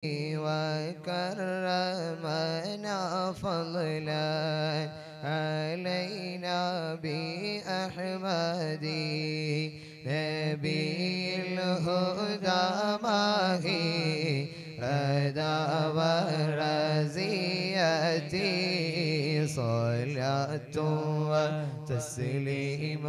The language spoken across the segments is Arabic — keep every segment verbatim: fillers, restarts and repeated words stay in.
وكرمنا فضلا علينا بأحمد نبي الهدى ماهي رضا ورزيتي صلاة وتسليم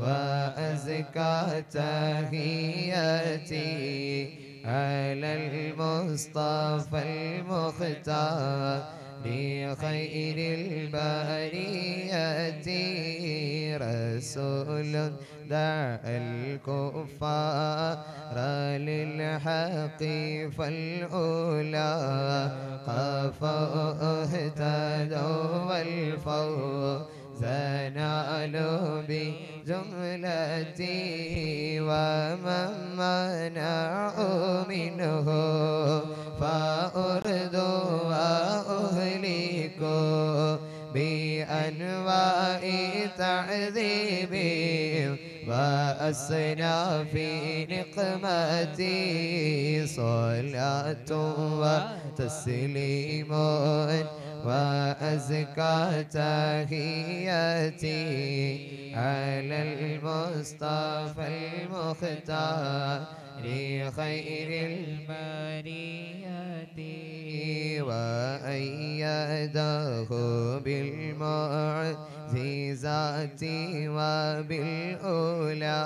وأزكى تحياتي على المصطفى المختار لخير البرية رسول دعا الكفار للحق فالأولى قفوا اهتدوا والفوق سنعلو بجملتي ومن منعوا منه فأردوا وأهلكوا بأنواع تعذيبهم وأصناف نقمتي صلاة وتسليم وأزكى تحياتي على المصطفى المختار لخير البرية وأيده بالمعززات وبالأولى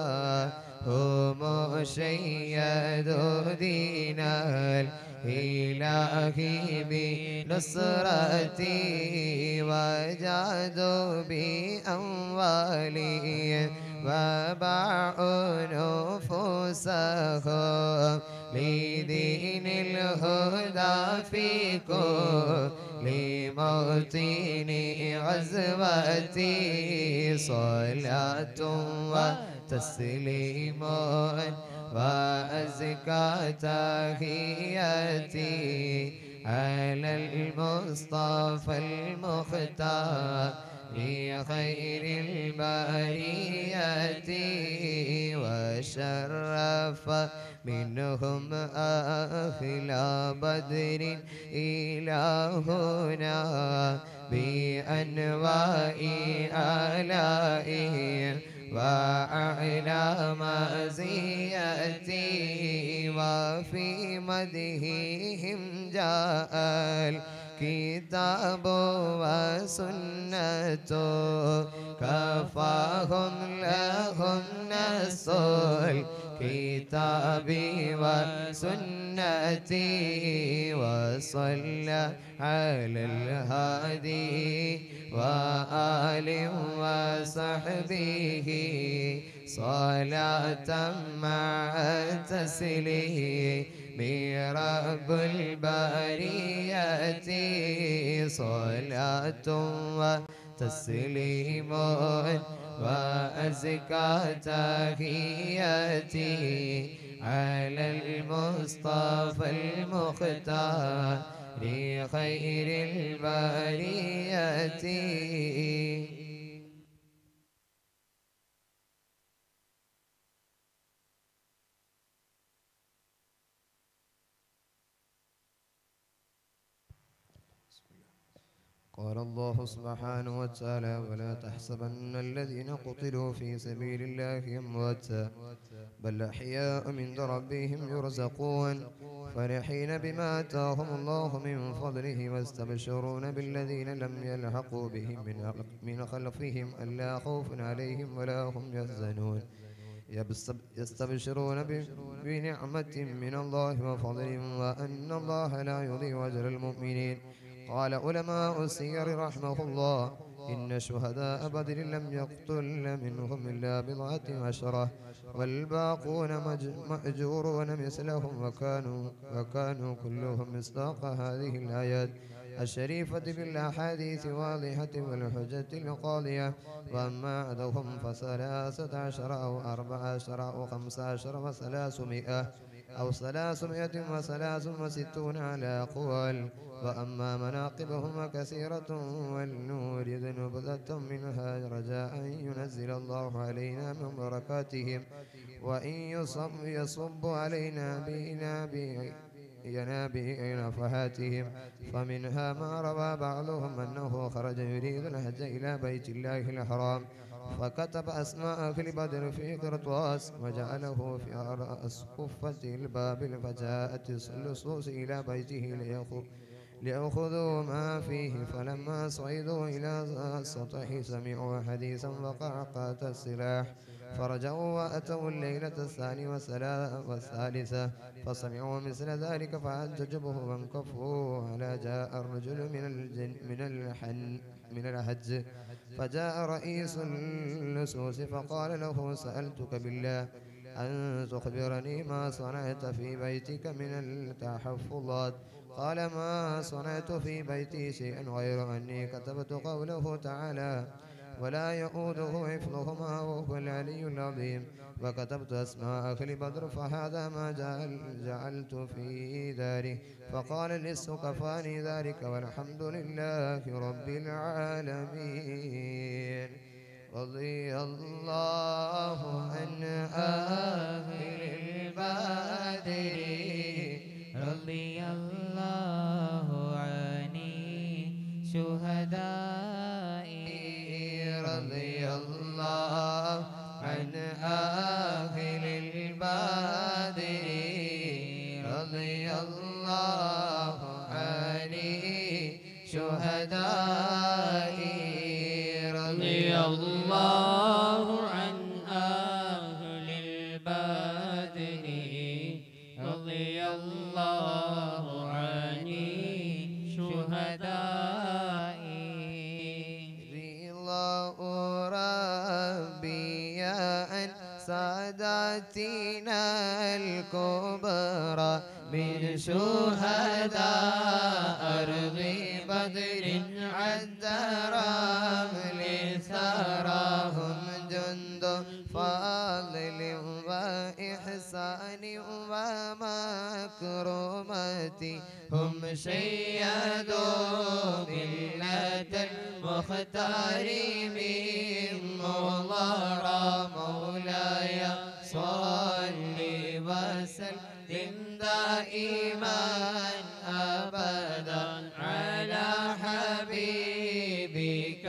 هم شيدوا دين إلهي بنصرتي وجادوا بأموالي وباعوا نفوسهم لدين الهدى في كل موطن غزوتي صلاة وتسليم وأزكى تحياتي على المصطفى المختار لخير البرية وشرف منهم أهل بدر إلى هنا بأنواع آلائهم وأعلى مزيتي وفي مدحهم جاء الكتاب والسنة كفاهم لهم نصر كتابي وسنتي وصلى على الهادي وآل وصحبه صلاة مع تسليم رب البرية صلاة وتسليم وأزكى تحياتي على المصطفى المختار لخير البرية. قال الله سبحانه وتعالى: ولا تحسبن الذين قتلوا في سبيل الله أمواتا بل أحياء عند ربهم يرزقون فرحين بما آتاهم الله من فضله واستبشرون بالذين لم يلحقوا بهم من خلفهم ألا خوف عليهم ولا هم يحزنون يستبشرون بنعمة من الله وفضل وأن الله لا يضيع أجر المؤمنين. قال علماء السير رحمه الله: إن شهداء بدر لم يقتل منهم إلا بضعة عشرة والباقون مأجورون مثلهم وكانوا, وكانوا كلهم مصداق هذه الآيات الشريفة بالأحاديث واضحة والحجة القاضية. وأما عدوهم فثلاثة عشر أو أربعة عشر أو خمسة عشر وثلاثمائة أو ثلاثمائة وثلاث وستون على أقوال. وأما مناقبهما كثيرة والنور نبذة منها رجاء أن ينزل الله علينا من بركاتهم وإن يصب علينا بإنا ينابيع نفحاتهم، فمنها ما روى بعضهم أنه خرج يريد الحج إلى بيت الله الحرام، فكتب أسماء في البدر في قرطاس وجعله في رأس قفة الباب، فجاءت اللصوص إلى بيته ليأخذ ليأخذوا ما فيه، فلما صعدوا إلى السطح سمعوا حديثا وقعقعة السلاح، فرجعوا وأتوا الليلة الثانية والثالثة فسمعوا مثل ذلك فعجبوا وانكفوا، على جاء الرجل من الجن من الحن من الحج، فجاء رئيس اللصوص فقال له: سألتك بالله أن تخبرني ما صنعت في بيتك من التحفظات. قال: ما صنعت في بيتي شيئا غير أني كتبت قوله تعالى: ولا يؤوده حفظهما وهو العلي العظيم، وكتبت أسماء أهل بدر، فهذا ما جعل جعلت في داره. فقال للسكفاني: كفاني ذلك والحمد لله رب العالمين. رضي الله عن أهل البدر، رضي الله عن شهداء، رضي الله عن أهل البدر، رضي الله عن شهداء، رضي الله عن أهل البدر، رضي الله عن شهداء. رضي الله ربي عن سادتنا الكبرى من شهداء أرض بدر، عد رمل سراهم جند فاضل وإحسان ومكرمة، هم شيدوا ملة المختار منهم، مولاي صل وسلم إيمان أبدا على حبيبك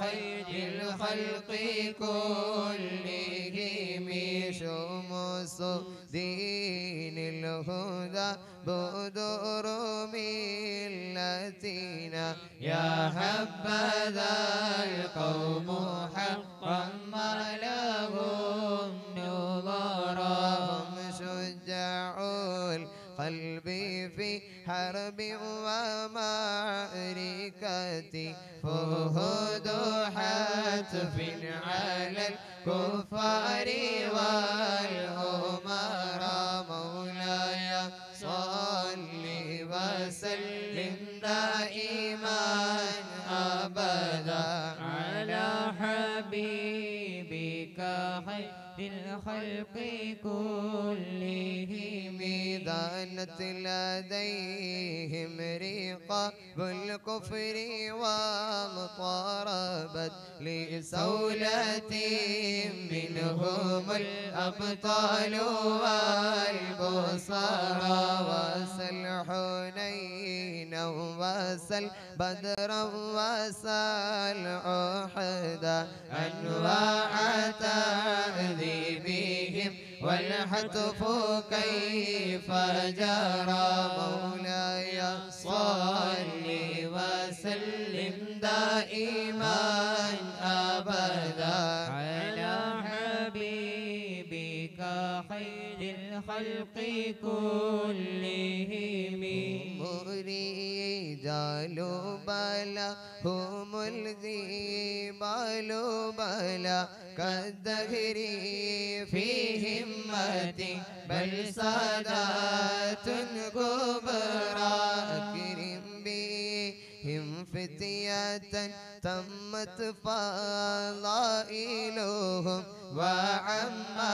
خير الخلق كلهم، شمس دين الهدى بدور ملتنا، يا حبذا القوم حقا ما لهم نظرهم، شجعوا قلبي في حرب ومعركة، فهود حتف على الكفار والأمراء، مولاي صل وسلم دائما أبدا على حبيبك خير الخلق كلهم، دانت لديهم رقاب الكفر وامطربت لسولتهم، منهم الأبطال والبصرى، وسل حنينا وسل بدرا وسل أحدا، أنواع بهم والحتف كيف جرى، مولاي صل وسلم دائما أبدا على حبيبك خير الخلق كلهم. رجال بلا هم الذئبال بلا كالدهر في همتي، بل سادات كبرى، أكرم بهم فتية تمت فضائلهم، وعما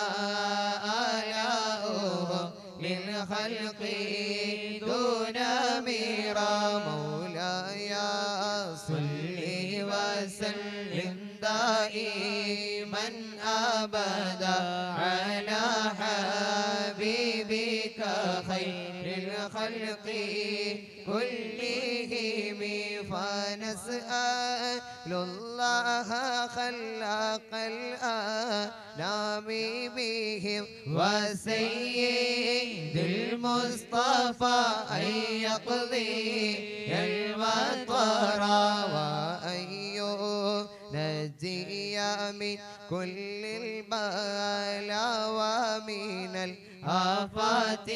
آلاؤهم للخلق دون ميرا، مولاي صل وسلم دائما أبدا على حبيبك خير الخلق كلهم فنسأل الله خلق الأنام بهم وسيد المصطفى أن يقضي المطر وأن ينجي من كل البلاء ومن الآفات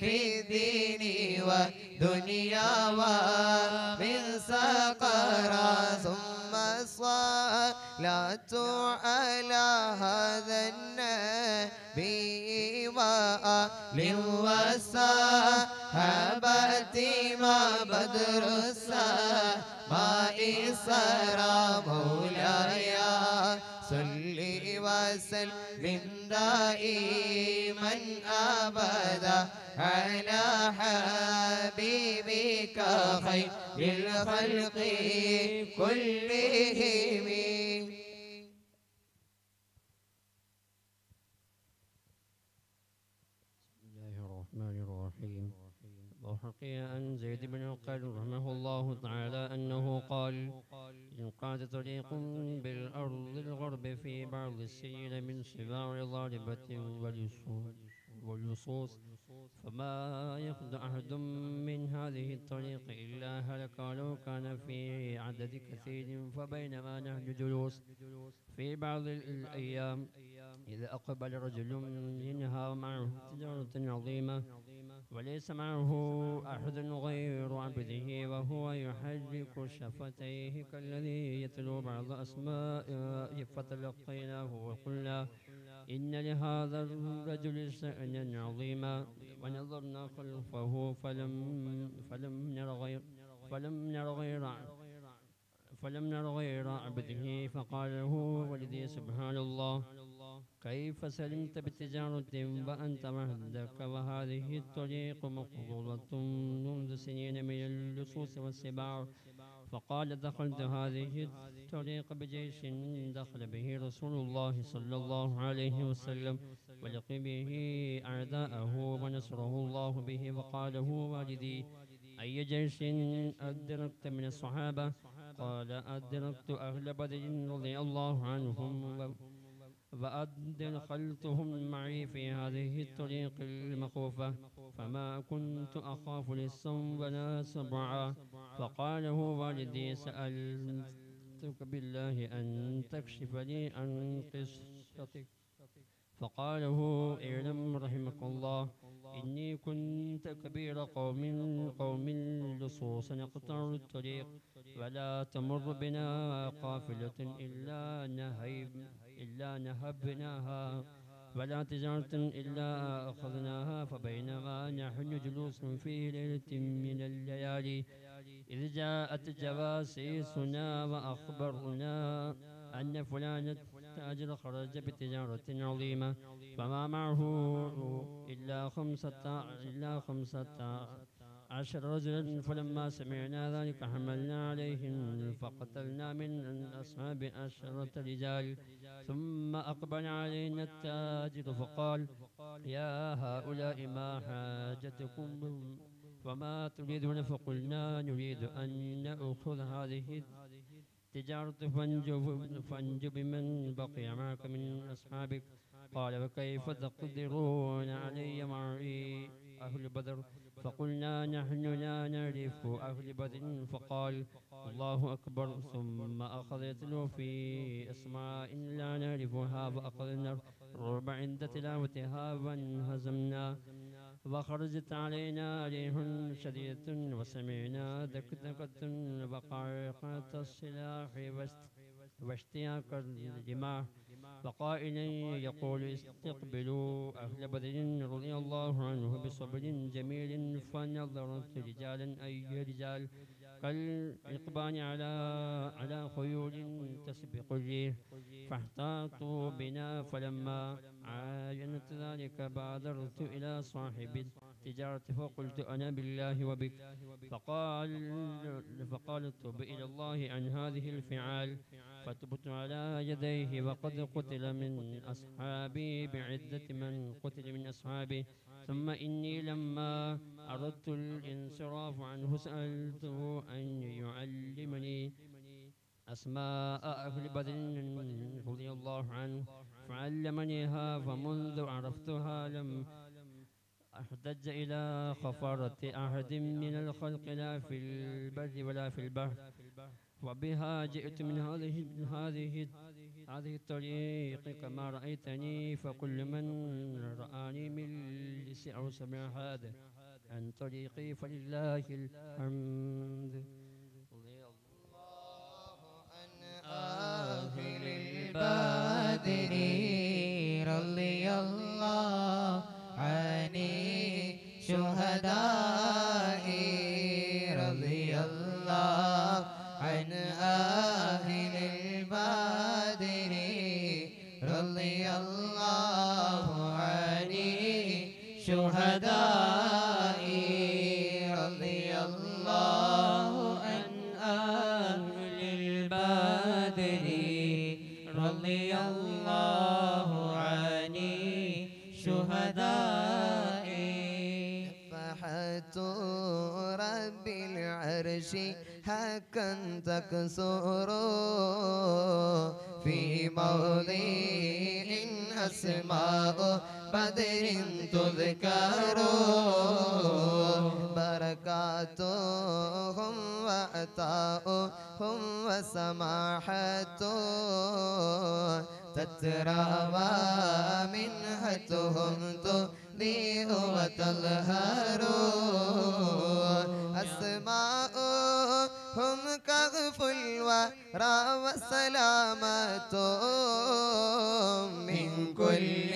في الدين والدنيا ومن سقرى ثم الصلاة على هذا النبي وآله والصحابة مع بدر السماء سرى مولاي صلي وسلم دائما أبدا على حبيبك خير الخلق كلهم. وحكي عن زيد بن عقل رحمه الله تعالى أنه قال: انقاد طريق بالأرض الغرب في بعض السيل من سباع ضاربة ولصوص، فما يخد أحد من هذه الطريق إلا هلك لو كان في عدد كثير. فبينما نحن جلوس في بعض الأيام إذا أقبل رجل منها معه تجارة عظيمة وليس معه أحد غير عبده، وهو يحرك شفتيه كالذي يتلو بعض أسماء، فتلقيناه وقلنا إن لهذا الرجل شأنا عظيما، ونظرنا خلفه فلم فلم نر غير فلم نر غير فلم نر غير عبده. فقال هو ولدي: سبحان الله، كيف سلمت بالتجارة وأنت وحدك، وهذه الطريق مقبولة منذ سنين من اللصوص والسباع؟ فقال: دخلت هذه الطريق بجيش دخل به رسول الله صلى الله عليه وسلم، ولقي به أعداءه ونصره الله به. وقال هو والدي: أي جيش أدركت من الصحابة؟ قال: أدركت أهل بدر رضي الله عنهم، وأدن خلتهم معي في هذه الطريق المخوفة، فما كنت أخاف للصوم ولا سبعا. فقال هو والدي: سألتك بالله أن تكشف لي عن قصتك. فقال هو: اعلم رحمك الله إني كنت كبير قوم قوم لصوص، نقطع الطريق ولا تمر بنا قافلة إلا نهيب إلا نهبناها، ولا تجارة إلا أخذناها. فبينما نحن جلوس في ليلة من الليالي إذ جاءت جواسيسنا وأخبرنا أن فلان التاجر خرج بتجارة عظيمة، فما معه إلا خمسة إلا خمسة عشر رجلا. فلما سمعنا ذلك حملنا عليهم، فقتلنا من أصحاب عشرة رجال. ثم أقبل علينا التاجر فقال: يا هؤلاء ما حاجتكم وما تريدون؟ فقلنا: نريد أن نأخذ هذه التجارة فانجو بمن بقي معك من أصحابك. قال: وكيف تقدرون علي معي أهل بدر؟ فقلنا: نحن لا نعرف أهل بدر. فقال: الله أكبر. ثم أخذ يتلو في أسماء لا نعرفها، فأخذنا الرعب عند تلاوتها وانهزمنا، وخرجت علينا ريح شديدة، وسمعنا دكدكة وقعقعة السلاح واشتياق الجماع، فقائل يقول: استقبلوا أهل بدر رضي الله عنه بصبر جميل. فنظرت رجالا أي رجال كالإقبال على على خيول تسبق الريح، فاحتاطوا بنا. فلما عاينت ذلك بعد رجعت إلى صاحب التجارة فقلت أنا بالله وبك. فقال فقالت تب إلى الله عن هذه الفعال، فتبت على يديه وقد قتل من أصحابي بعدة من قتل من أصحابي. ثم إني لما أردت الانصراف عنه سألته أن يعلمني أسماء أهل بدر رضي الله عنه فعلمنيها، فمنذ عرفتها لم أحتج إلى خفرة أحد من الخلق لا في البر ولا في البحر. وبها جئت من هذه هذه هذه الطريق كما رأيتني، فكل من رآني من لسع أو سمع هذا عن طريقي فلله الحمد. آخر البادرين رضي الله عن شهداء رضي الله عن آخر البادرين رضي الله عن شهداء رضي الله عن آخر رضي الله عن شهداء. صفحة رب العرش حقا تكسر في موضع أسماء بدر تذكر، بركاتهم وعطاؤهم وسماحتهم تتراوى منحتهم تضيء وتلهر، أسماؤهم كغف الورى وسلامتهم من كل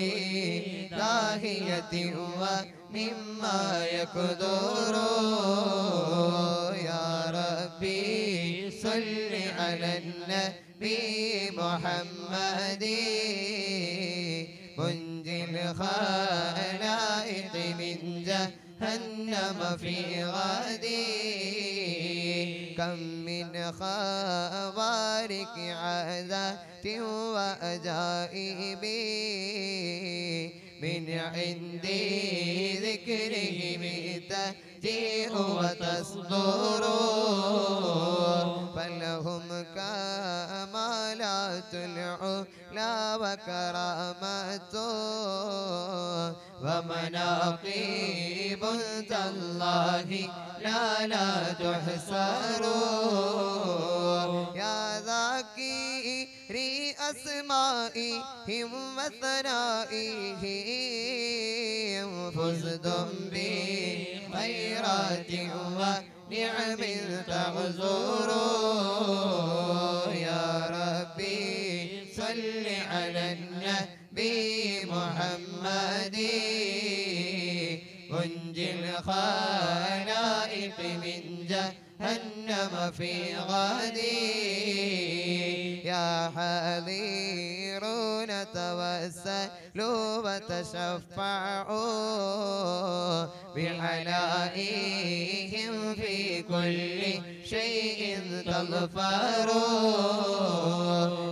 داهية ومما يقدر. يا ربي صل على النبي محمد منجي الخلائق من جهنم في غدي، كم من خوارق عادات وأجائب من عندي ذكرهم تهدئ وتصدر، فلهم كمالات العلا وكرامات ومناقب تالله لا لا تحصر. يا ذاكري أسمائهم وثنائهم فزدم بخيرات ونعم تغزر. يا ربي صل على النبي محمد منجي الخلائق من جهنم في غدي. يا حاضرون توسلوا وتشفعوا بحلائهم في كل شيء تظفروا.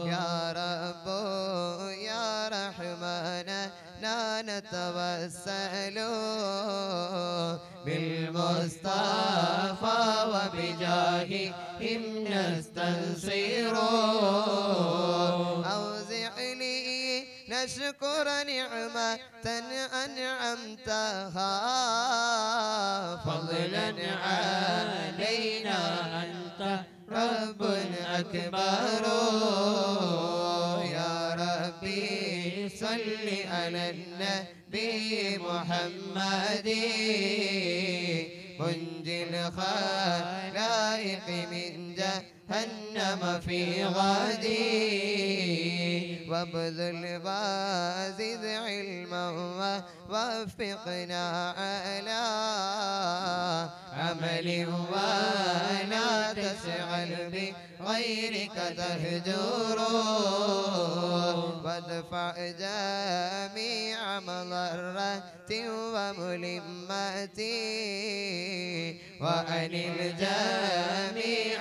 يا رب يا رحمن لا نتوسل بالمصطفى وبجاههم نستنصر، أوزع لي نشكر نعمة أنعمتها فضلا علينا أنت رب أكبر. يا ربي صل على النبي محمد منجي الخلائق من جهنم في غدي، وابذل وازد علما ووفقنا على عمل ولا تشغل بي غيرك تهجر وادفع جميع مضرات وملمات وأن الجميع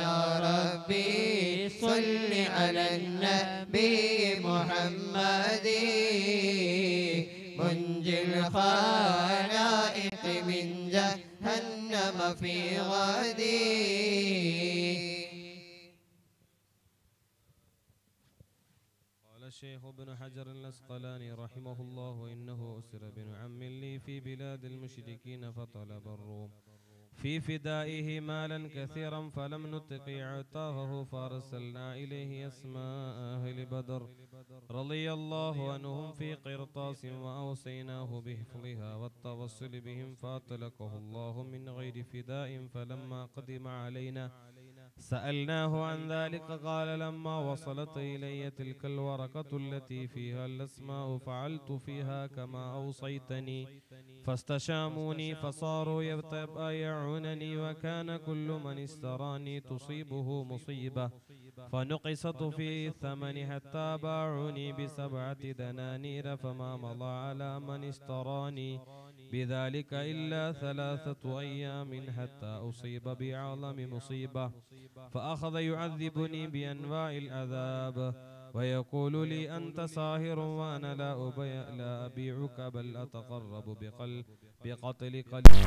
يا ربي صل على النبي محمد منجي الخلائق من جهنم في غدي. الشيخ ابن حجر العسقلاني رحمه الله إنه أسر بن عم لي في بلاد المشركين فطلب الروم في فدائه مالا كثيرا فلم نطق عطاءه فارسلنا إليه أسماء أهل بدر رضي الله عنهم في قرطاس وأوصيناه بحفظها والتوصل بهم فاطلقه الله من غير فداء. فلما قدم علينا سألناه عن ذلك قال لما وصلت إلي تلك الورقة التي فيها الأسماء فعلت فيها كما أوصيتني فاستشاموني فصاروا يتبايعونني وكان كل من اشتراني تصيبه مصيبة فنقصت في الثمن حتى باعوني بسبعة دنانير فما مضى على من اشتراني بذلك إلا ثلاثة أيام حتى أصيب بأعظم مصيبة فأخذ يعذبني بأنواع العذاب ويقول لي أنت ساهر وأنا لا أبيع لا أبيعك بل أتقرب بقل بقتل قلبي.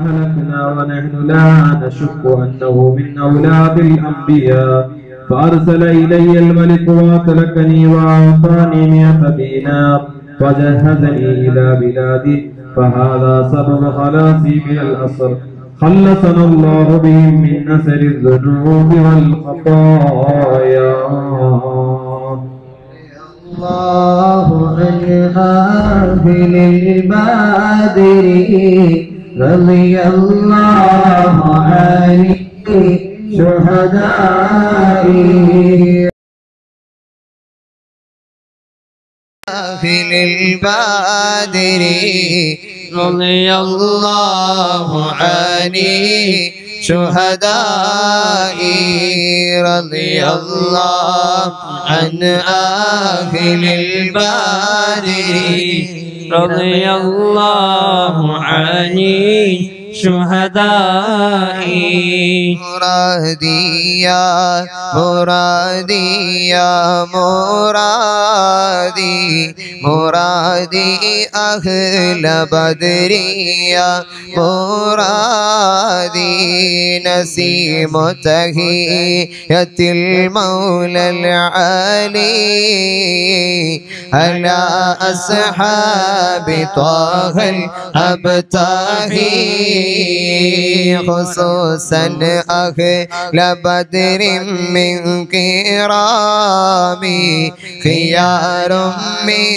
أهلكنا ونحن لا نشك أنه من أولاد الأنبياء فأرسل إلي الملك وأطلقني وأعطاني مئة دينار وجهزني إلى بلادي فهذا سبب خلاصي من الأسر خلصنا الله بهم من نسر الذنوب والخطايا. الله الغافل البادر رضي الله عن شهدائي في البادر رضي الله عن شهدائي رضي الله عن أهل البادر رضي الله عن شهدائي. مرادي يا مرادي يا مرادي مرادي أهل بدر يا مرادي نسيم تحية المولى العلي على أصحاب طه الأبتهي خصوصا أهل بدر من كرامي خيار من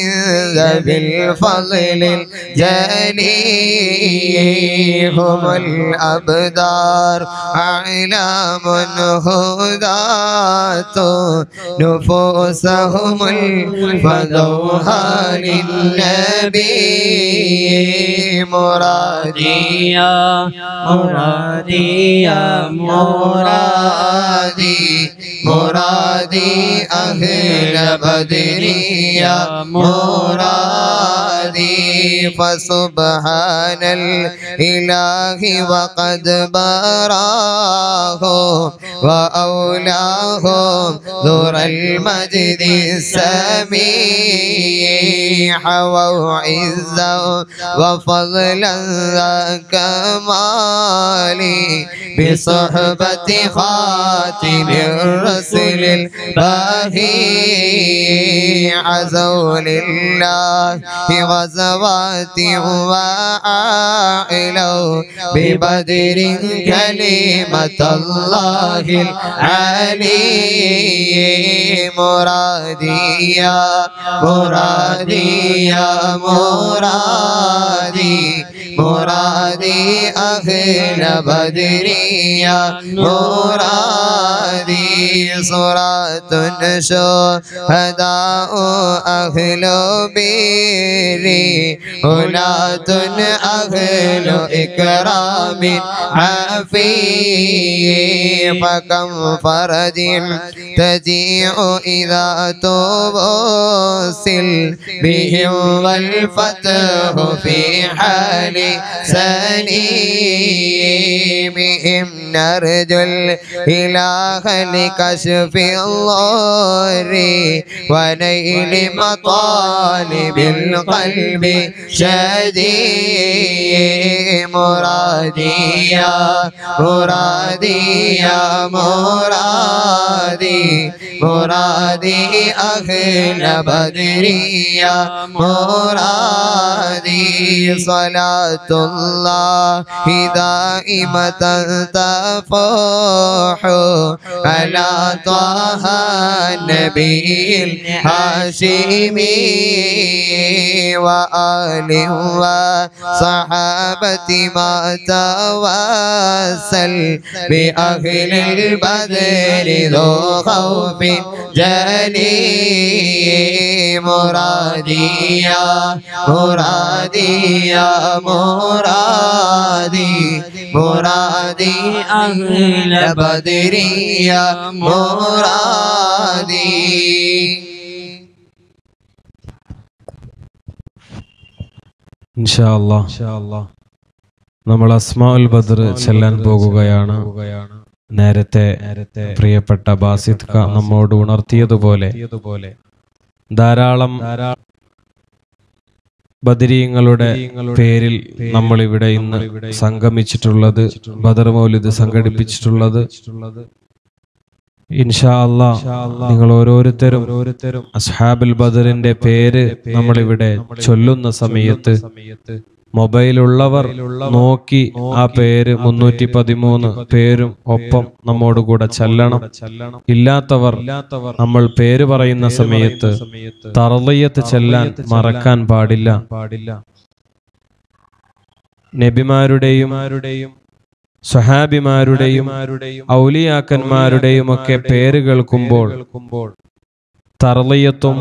ذوي الفضل الجلي هم الأبدار أعلام هداة نفوسهم الفضوها للنبي. مرادي مرادي يا مرادي مرادي أهل بدر يا مرادي عبادي فسبحان الإله وقد براهم وأولاهم ذر المجد السميح وعزا وفضلا كمالي بصحبة خاتم الرسل الباهي عزو لله غزوات وعائلوا ببدر كلمة الله العلي مرادي يا مرادي يا مرادي مرادي أهل بدري يا مرادي صراط شهداء أهل بيري أولاد أهل إكرام عفي فكم فرد تجيء إذا توصل بهم والفتح في حالي سليمهم نرجو الإله لكشف الضر ونيل مطالب القلب شديد مرادي يا مرادي يا مرادي مرادي أهل بدري يا مرادي صلاة الله دائمة تفوح على طه النبي الهاشمي وآله وصحابته ما تواصل بأهل البدر ذو خوف جلي مرادي يا مرادي يا مرادي مرادي أهل بدري يا مرادي. إن شاء الله إن شاء الله നമ്മൾ അസ്മാഉൽ ബദർ ചെല്ലാൻ പോകുകയാണ്. നേരത്തെ പ്രിയപ്പെട്ട ബാസിദ് ഖാൻ നമ്മോട് ഉണർത്തിയതുപോലെ ധാരാളം ബദരീങ്ങളുടെ പേരിൽ നമ്മളിവിടെ ഇന്ന് സംഗമിച്ചിട്ടുള്ളത്, ബദർ മൗലിദ് സംഘടിപ്പിച്ചിട്ടുള്ളത്. ഇൻഷാ അല്ലാഹ് നിങ്ങൾ ഓരോരുത്തരും അസ്ഹാബുൽ ബദറിന്റെ പേര് നമ്മളിവിടെ ചൊല്ലുന്ന സമയത്ത് മൊബൈലുള്ളവർ നോക്കി ആ പേര് മുന്നൂറ്റി പതിമൂന്ന് പേരും ഒപ്പം നമ്മോട് കൂടെ ചൊല്ലണം. ഇല്ലാത്തവർ നമ്മൾ പേര് പറയുന്ന സമയത്ത് തർളിയത്ത് ചെല്ലാൻ മറക്കാൻ പാടില്ല. നബിമാരുടെയും സ്വഹാബിമാരുടെയും ഔലിയാക്കന്മാരുടെയും ഒക്കെ പേര് കേൾക്കുമ്പോൾ തർളിയത്തും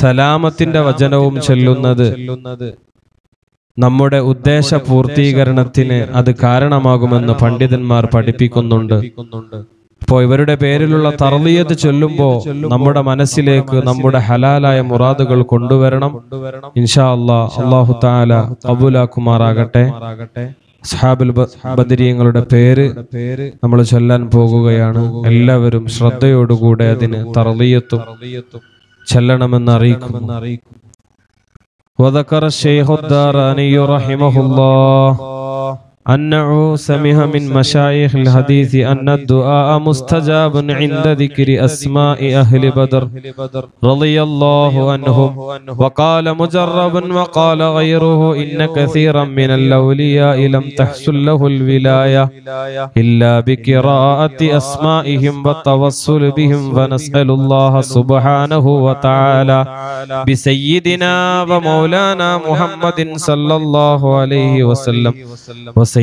സലാമത്തിന്റെ വചനവും ചൊല്ലുന്നത് നമ്മുടെ ഉദ്ദേശ പൂർത്തീകരണത്തിന് അത് കാരണമാകുമെന്ന് പണ്ഡിതന്മാർ പഠിപ്പിക്കുന്നുണ്ട്. അപ്പോൾ ഇവരുടെ പേരിലുള്ള തർളിയത്ത് ചൊല്ലുമ്പോൾ നമ്മുടെ മനസ്സിലേക്ക് നമ്മുടെ ഹലാലായ മുറാദുകൾ കൊണ്ടുവരണം. ഇൻഷാ അല്ലാഹ് അല്ലാഹു തആല ഖബൂലാക്കുമാറാകട്ടെ. അസ്ഹാബുൽ ബദരീങ്ങളുടെ പേര് നമ്മൾ ചൊല്ലാൻ പോകുകയാണ്. എല്ലാവരും ശ്രദ്ധയോടുകൂടെ അതിന് തർളിയത്തും ചൊല്ലണമെന്ന് അറിയിക്കുമെന്ന് അറിയിക്കും. وذكر الشيخ الداراني رحمه الله أنه سمع من مشايخ الحديث أن الدعاء مستجاب عند ذكر أسماء أهل بدر رضي الله عنهم، وقال مجرب وقال غيره إن كثيرا من الأولياء لم تحصل له الولاية إلا بقراءة أسمائهم والتوسل بهم، فنسأل الله سبحانه وتعالى بسيدنا ومولانا محمد صلى الله عليه وسلم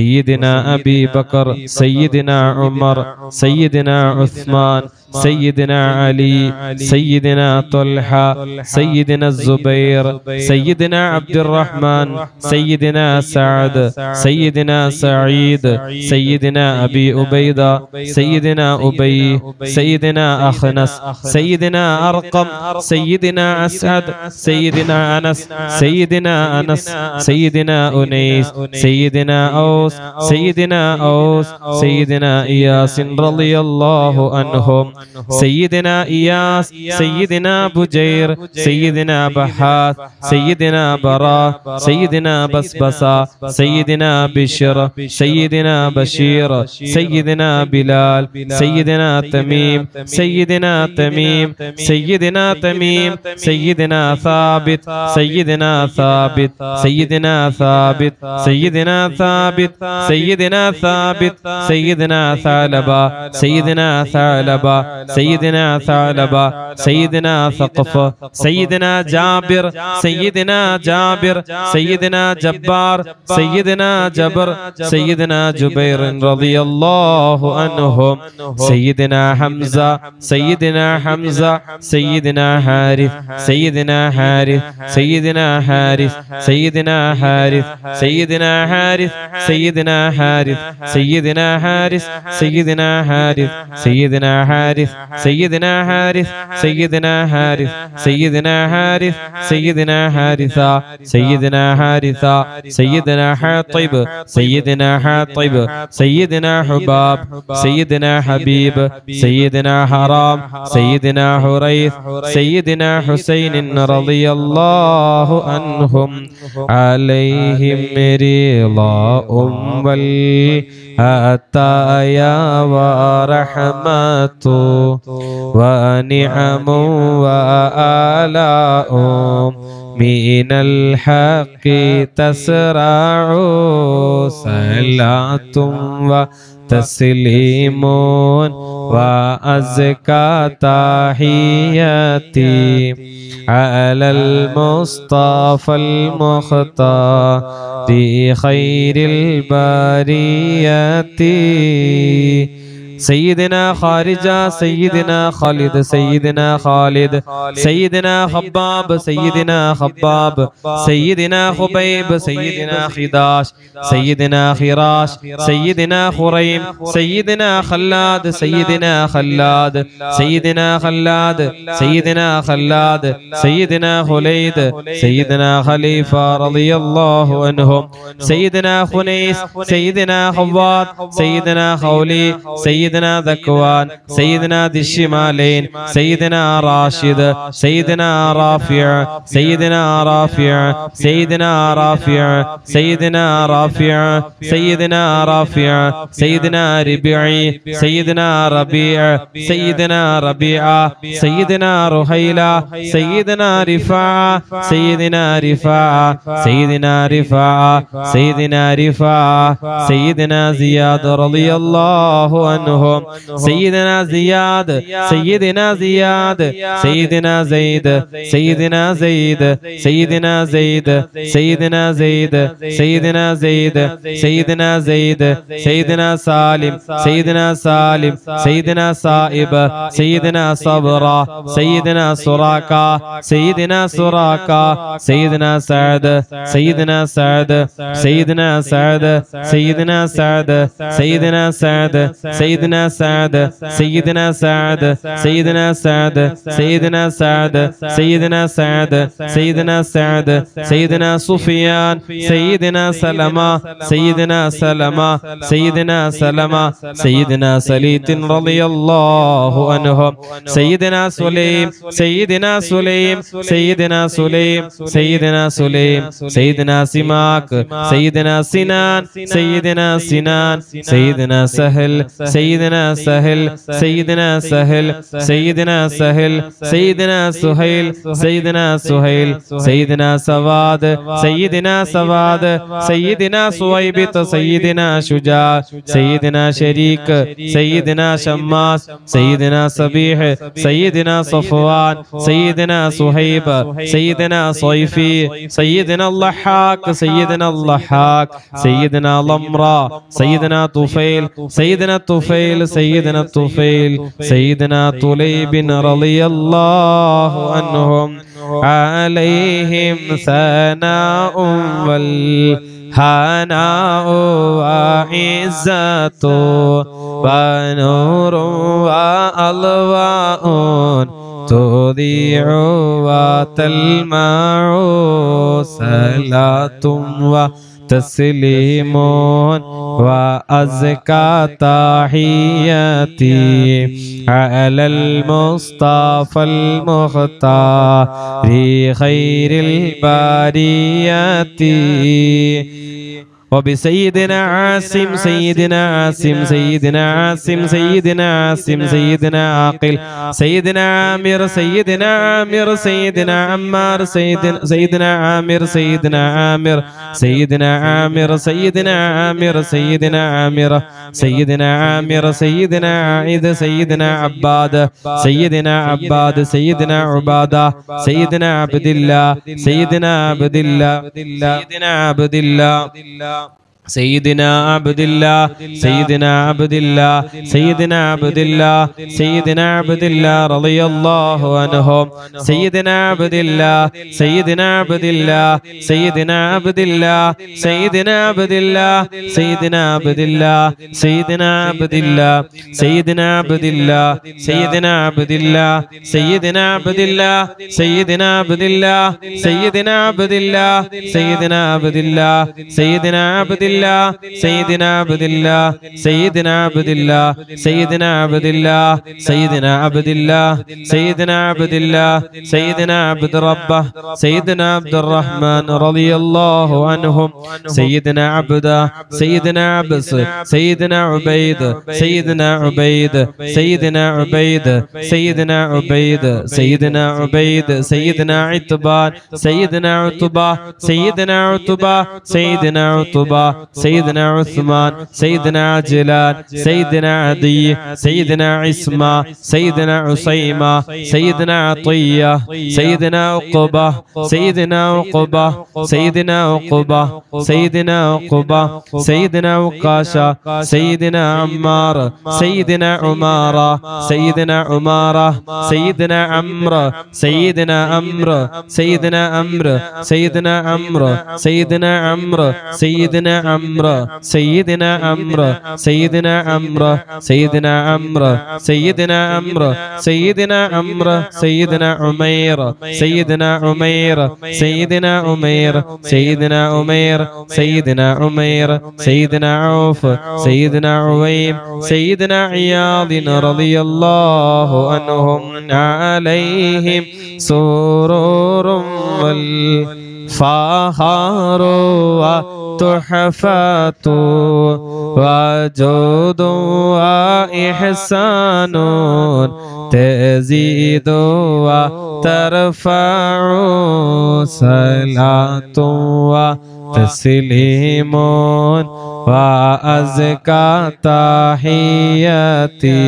سيدنا أبي بكر، سيدنا عمر، سيدنا عثمان، سيدنا علي، سيدنا طلحة، سيدنا الزبير، سيدنا عبد الرحمن، سيدنا سعد، سيدنا سعيد، سيدنا أبي عبيدة، سيدنا أبي، سيدنا أخنس، سيدنا أرقم، سيدنا أسعد، سيدنا أنس، سيدنا أنس، سيدنا أنيس، سيدنا أوس، سيدنا أوس، سيدنا إياس رضي الله عنهم، سيدنا إياس، سيدنا بجير، سيدنا بحاث، سيدنا براء، سيدنا بسبسا، سيدنا بشر، سيدنا بشير، سيدنا بلال، سيدنا تميم، سيدنا تميم، سيدنا تميم، سيدنا ثابت، سيدنا ثابت، سيدنا ثابت، سيدنا ثابت، سيدنا ثابت، سيدنا ثعلبة، سيدنا ثعلبة، سيدنا ثعلبة، سيدنا ثقف، سيدنا جابر، سيدنا جابر، سيدنا جبار، سيدنا جبر، سيدنا جبير رضي الله عنهم، سيدنا حمزة، سيدنا حمزة، سيدنا حارث، سيدنا حارث، سيدنا حارث، سيدنا حارث، سيدنا حارث، سيدنا حارث، سيدنا حارث، سيدنا حارث، سيدنا حارث، سيدنا حارث، سيدنا حارث، سيدنا حارث، سيدنا حارثة، سيدنا حارثة، سيدنا حاطب، سيدنا حاطب، سيدنا حباب، سيدنا حبيب، سيدنا حرام، سيدنا حريث، سيدنا حسين رضي الله عنهم، عليهم رضاء والعطايا ورحمة ونعم وآلاء، من الحق تسرع صلاة وتسليم وأزكى تحياتي على المصطفى المختار خير البرية، سيدنا خارجة، سيدنا خالد، سيدنا خالد، سيدنا خباب، سيدنا خباب، سيدنا خبيب، سيدنا خداش، سيدنا خراش، سيدنا خريم، سيدنا خلاد، سيدنا خلاد، سيدنا خلاد، سيدنا خلاد، سيدنا خليد، سيدنا خليفة رضي الله عنهم، سيدنا خنيس، سيدنا خوات، سيدنا خولي، سيدنا سيدنا ذكوان، سيدنا ذي الشمالين، سيدنا راشد، سيدنا رافع، سيدنا رافع، سيدنا رافع، سيدنا رافع، سيدنا رافع، سيدنا ربيعي، سيدنا ربيع، سيدنا ربيعة، سيدنا رهيلة، سيدنا رفاعة، سيدنا رفاعة، سيدنا رفاعة، سيدنا رفاعة، سيدنا زياد رضي الله عنهم، سيدنا زياد، سيدنا زياد، سيدنا زيد، سيدنا زيد، سيدنا زيد، سيدنا زيد، سيدنا زيد، سيدنا زيد، سيدنا سالم، سيدنا سالم، سيدنا صائب، سيدنا صبرا، سيدنا سراقة، سيدنا سراقة، سيدنا سعد، سيدنا سعد، سيدنا سعد، سيدنا سعد، سيدنا سعد، سيدنا سعد، سيدنا سعد، سيدنا سعد، سيدنا سعد، سيدنا سعد، سيدنا سعد، سيدنا سفيان، سيدنا سلمة، سيدنا سلمة، سيدنا سلمة، سيدنا سليت رضي الله عنهم، سيدنا سليم، سيدنا سليم، سيدنا سليم، سيدنا سليم، سيدنا سماك، سيدنا سنان، سيدنا سنان، سيدنا سهل، سيدنا سيدنا سهل، سيدنا سهل، سيدنا سهل، سيدنا سهيل، سيدنا سهيل، سيدنا سواد، سيدنا سواد، سيدنا سويبت، سيدنا شجاع، سيدنا شريك، سيدنا شماس، سيدنا صبيح، سيدنا صفوان، سيدنا صهيب، سيدنا صيفي، سيدنا اللحاك، سيدنا اللحاك، سيدنا لمرا، سيدنا طفيل، سيدنا طفيل، طفیل سیدنا طفیل سیدنا طلی بن رضی اللہ عنہم علیہم ثناء والحناء وعزت ونور وألواء تُضِيعُ وَتَلْمَعُ صَلَاةٌ وَتَسْلِيمٌ وَأَزْكَى تَحِيَّتِي عَلَى الْمُصْطَفَى الْمُخْتَارِ خَيْرِ الْبَرِيَّةِ وبسيدنا عاصم سيدنا عاصم سيدنا عاصم سيدنا عاصم سيدنا عاقل سيدنا عامر سيدنا عامر سيدنا عمار سيدنا عامر سيدنا عامر سيدنا عامر سيدنا عامر سيدنا عامر سيدنا عامر سيدنا عائد سيدنا عباد سيدنا عباد سيدنا عبادة سيدنا عبد الله سيدنا عبد الله سيدنا عبد الله سيدنا عبد الله سيدنا عبد الله سيدنا عبد الله سيدنا عبد الله رضي الله عنهم سيدنا عبد الله سيدنا عبد الله سيدنا عبد الله سيدنا عبد الله سيدنا عبد الله سيدنا عبد الله سيدنا عبد الله سيدنا عبد الله سيدنا عبد الله سيدنا عبد الله سيدنا عبد الله سيدنا عبد الله سيدنا عبد الله سيدنا عبد الله سيدنا عبد الله سيدنا عبد الله سيدنا عبد الله سيدنا عبد الله سيدنا عبد ربه سيدنا عبد الرحمن رضي الله عنهم سيدنا عبد سيدنا عبس سيدنا عبيد سيدنا عبيد سيدنا عبيد سيدنا عبيد سيدنا عبيد سيدنا عتبان سيدنا عتبة سيدنا عتبة سيدنا عتبة سيدنا عثمان سيدنا جلال سيدنا عدي سيدنا عصمة سيدنا عصيمة سيدنا عطية سيدنا عقبة سيدنا عقبة سيدنا عقبة سيدنا عقبة سيدنا وقاشة سيدنا عمار سيدنا عمارة سيدنا عمارة سيدنا عمرو سيدنا عمرو سيدنا عمرو سيدنا عمرو سيدنا عمرو سيدنا عمرو سيدنا عمرو سيدنا عمرو سيدنا عمرو سيدنا عمرو سيدنا عمرو سيدنا عمير سيدنا عمير سيدنا عمير سيدنا عمير سيدنا عمير سيدنا عوف سيدنا عويم سيدنا عياض رضي الله عنهم عليهم سرور والفخر تحفات وجود وإحسان تزيد وترفع صلاة وتسليم وأزكى تحياتي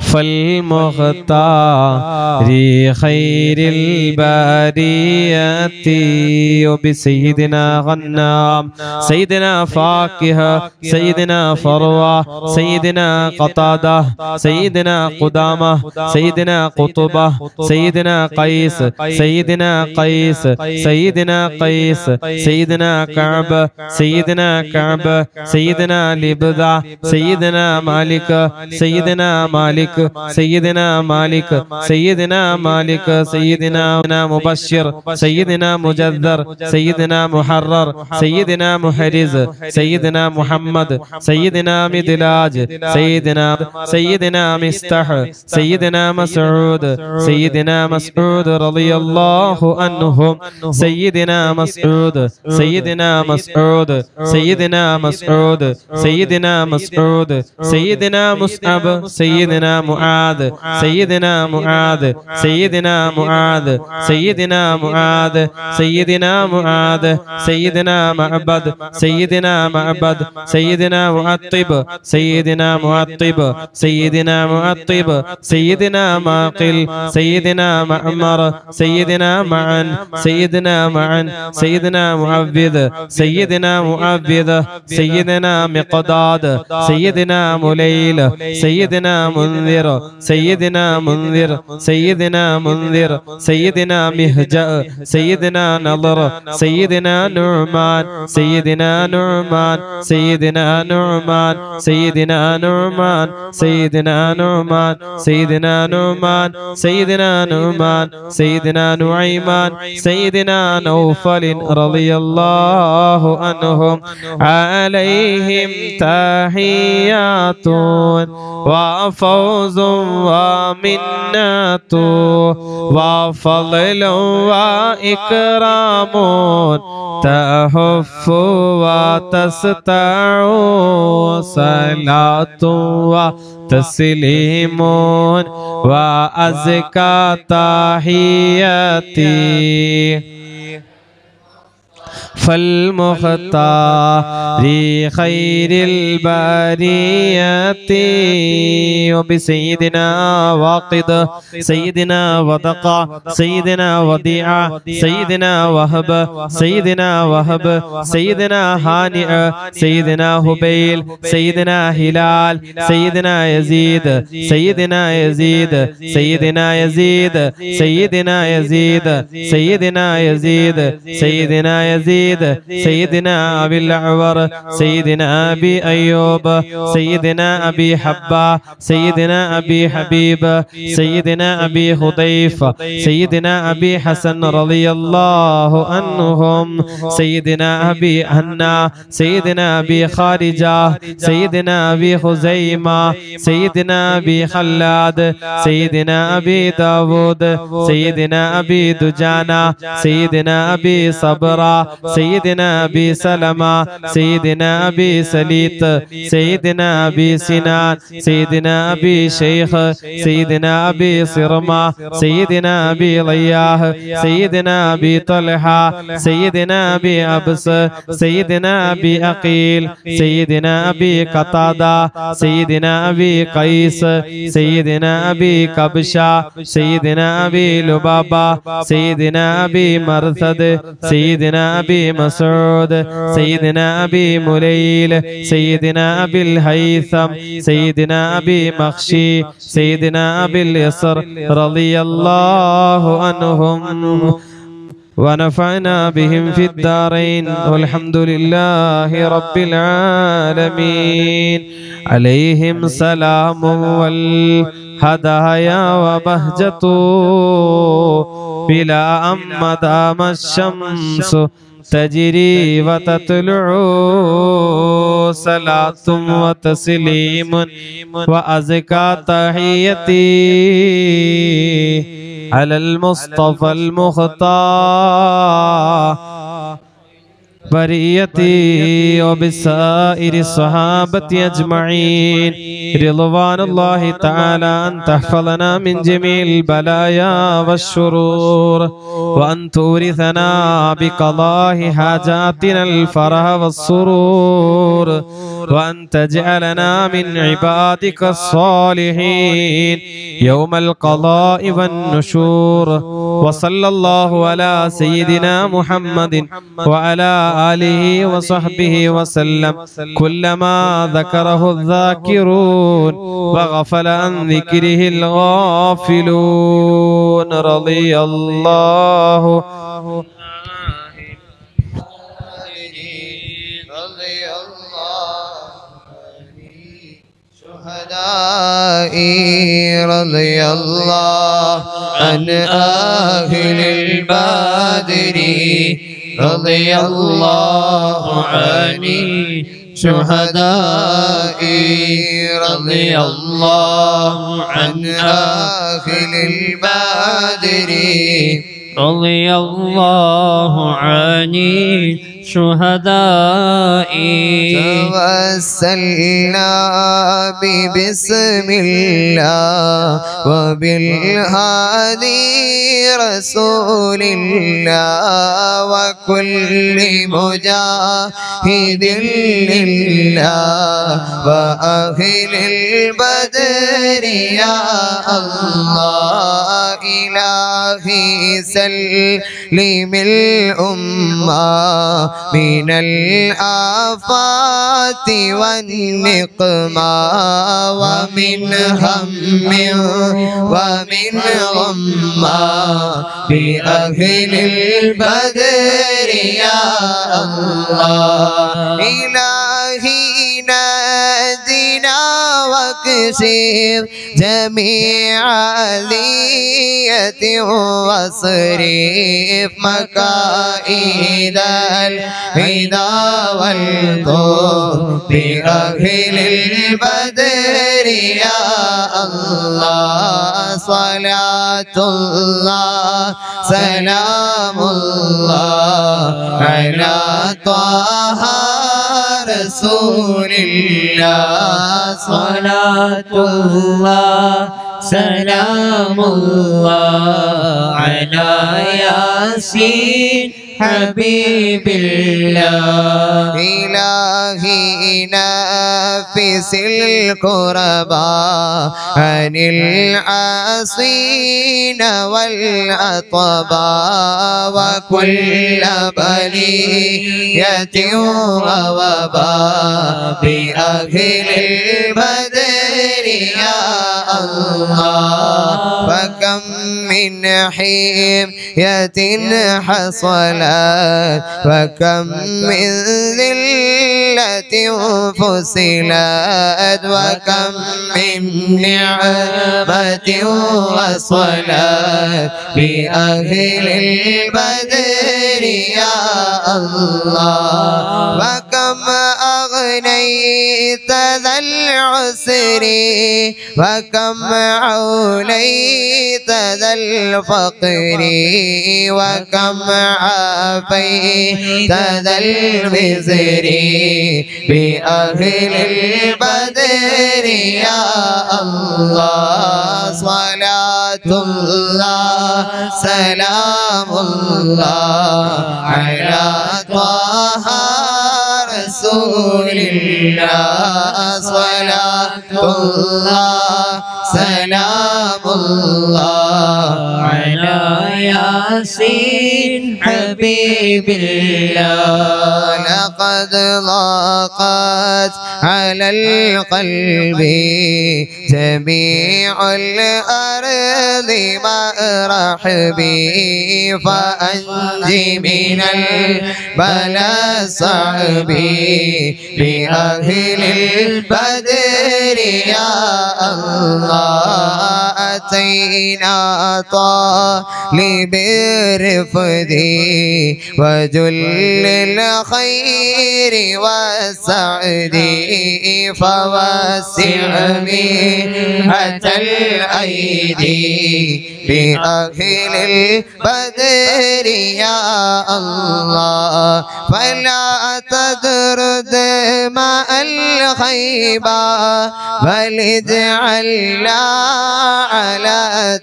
فالمختار خير البرية وبسيدنا غنام سيدنا فاكهة سيدنا فروة سيدنا قطادة سيدنا قدامة سيدنا قطبة سيدنا قيس سيدنا قيس سيدنا قيس سيدنا كعب سيدنا كعب سيدنا لبدة سيدنا مالك سيدنا مالك سيدنا مالك سيدنا مالك سيدنا مبشر سيدنا مجذر سيدنا محرر سيدنا محرز سيدنا محمد سيدنا مدلاج سيدنا سيدنا مستح سيدنا مسعود سيدنا مسعود رضي الله عنهم سيدنا مسعود سيدنا مسعود سيدنا مسعود سيدنا مسعود سيدنا مصعب سيدنا معاذ سیدنا معاذ سیدنا معاذ سیدنا معاذ سیدنا معاذ سیدنا معبد سیدنا معبد سیدنا معطب سیدنا معطب سیدنا معطب سیدنا معقل سیدنا معمر سیدنا معن سیدنا معن سیدنا معبد سیدنا معبد سیدنا مقداد سیدنا ملیل سیدنا منذر سیدنا منذر سیدنا منذر سیدنا مہجأ سیدنا نظر سیدنا نعمان سیدنا نعمان سیدنا نعمان سیدنا نعمان سیدنا نعمان سیدنا نعمان سیدنا نعمان سیدنا نعیمان سیدنا نوفل رضی اللہ عنہم علیہم تحیات وفوز ومنة وفضل وإكرام تحف وتستع صلاة وتسليم وأزكى تحياتي فالمختار خير البرية وبسيدنا واقد سيدنا ودقع سيدنا وديع سيدنا وهب سيدنا وهب سيدنا هانئ سيدنا هبيل سيدنا هلال سيدنا يزيد سيدنا يزيد سيدنا يزيد سيدنا يزيد سيدنا يزيد سيدنا يزيد سيدنا أبي الأعور سيدنا أبي أيوب سيدنا أبي حبة سيدنا أبي حبيب سيدنا أبي هضيف سيدنا أبي حسن رضي الله عنهم سيدنا أبي هنا سيدنا أبي خارجة سيدنا أبي خزيمة سيدنا أبي خلاد سيدنا أبي داود سيدنا أبي دجانة سيدنا أبي صبرة سيدنا أبي سلمة سيدنا أبي سليط سيدنا أبي سنان سيدنا أبي شيخ سيدنا أبي صرمة سيدنا أبي لياه سيدنا أبي طلحة سيدنا أبي أبس سيدنا أبي أقيل سيدنا أبي قطادة سيدنا أبي قيس سيدنا أبي كبشة سيدنا أبي لبابة سيدنا أبي مرثد سيدنا أبي مسعود سيدنا أبي مليل سيدنا أبي الهيثم سيدنا أبي مخشي سيدنا أبي اليسر رضي الله عنهم ونفعنا بهم في الدارين والحمد لله رب العالمين عليهم سلام والهدايا وبهجة بلا أم دام الشمس تجري وتطلع صلاة وتسليم وأزكى تحيتي على المصطفى المختار بريتي وبسائر الصحابة أجمعين رضوان الله تعالى أن تحفظنا من جميع البلايا والشرور وأن تورثنا بقضاء حاجاتنا الفرح والسرور وأن تجعلنا من عبادك الصالحين يوم القضاء والنشور وصلى الله على سيدنا محمد وعلى آله وصحبه وسلم كلما ذكره الذاكرون وغفل عن ذكره الغافلون رضي الله رضي الله عن أهل البدر رضي الله عن الشهداء رضي الله عن أهل البدر رضي الله عن شهدائي توسلنا ببسم الله وبالهادي رسول الله وكل مجاهد لله وأهل البدر يا الله إلهي سلم الأمة من الآفات والنقمة ومن هم ومن غمة بأهل البدر يا الله إلهي نادنا واكشف جميع أذية واصرف مكائد العدا والطغيان بأهل البدر يا الله صلاة الله سلام الله على طه رسول الله صلاة الله سلام الله على ياسين حبيب الله إلهي نافس الكرباء عن العاصين والأطباء وكل بلية ووباء بأهل البدر يا الله فكم من حمية حصلت وكم من ذلة فصلت وكم من نعمة وصلت بأهل البدر يا الله وكم أغنيت ذا العسر وكم عوليت ذا الفقر وكم عافيت ذا الوزر بأهل البدر يا الله صلاة الله سلام الله على طه رسول الله صلاة الله سلام الله على ياسين حبيب الله لقد ضاقت على القلب جميع الأرض مرحبي فأنجي من البلاء الصعب بأهل البدر يا الله أتينا طالب الرفد وجل الخير والسعد فوسع منحة الأيدي بأهل البدر يا الله فلا تدرد ماء الخيبة بل اجعلنا على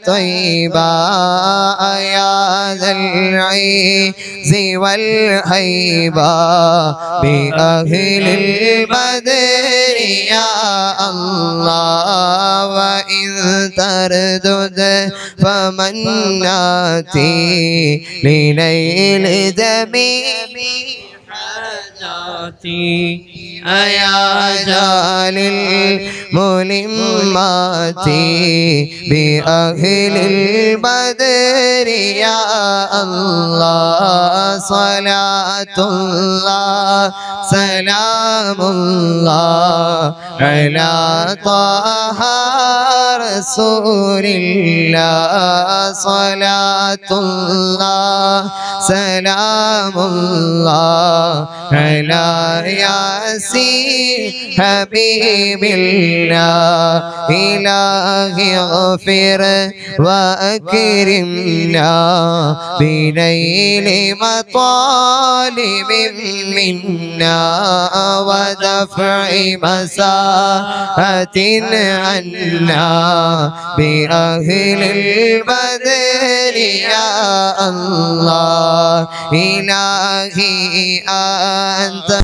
طيبة يا ذا العز والهيبة بأهل البدر يا الله وإن تردد فمناتي لليل جميع أيا جال الملمات بأهل البدر يا الله صلاة الله سلام الله على طه رسول اللہ صلاۃ اللہ سلام اللہ علی یاسین حبیب اللہ الہی اغفر واکرمنا بنیل مطالب منا ودفع مساحت عنا بأهل البدر يا الله إلهي أنت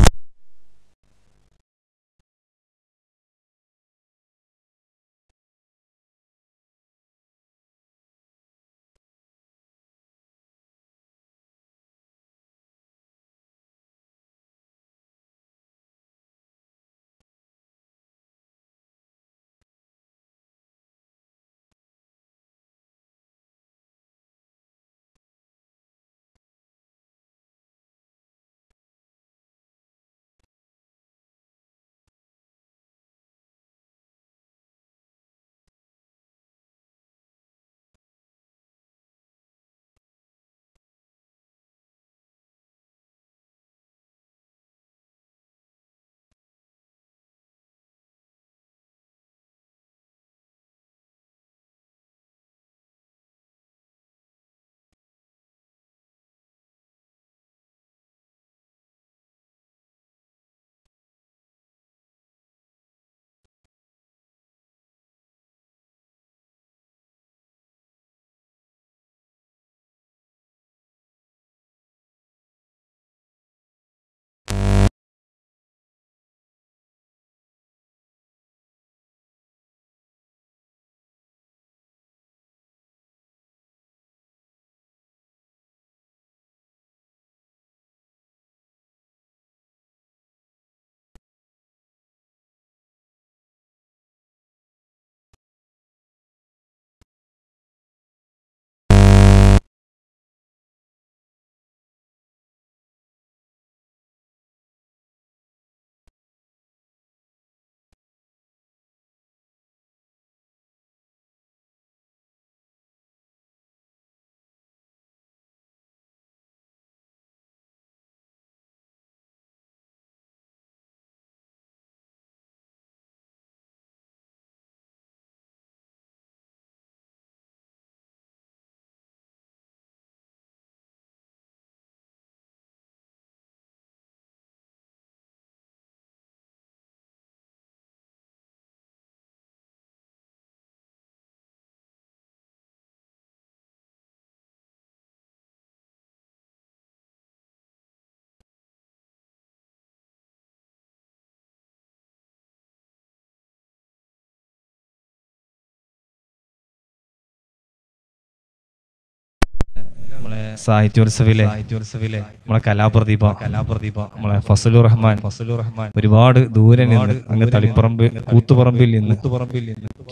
സാഹിത്യ ഉത്സവിലെ നമ്മളെ കലാപ്രദീപ കലാപ്രദീപ നമ്മളെ ഫസലുർ റഹ്മാൻ ഫസലുർ റഹ്മാൻ ഒരുപാട് ദൂരെ നിന്ന് അങ്ങ് തളിപ്പറമ്പ് കൂത്തുപറമ്പിൽ നിന്ന്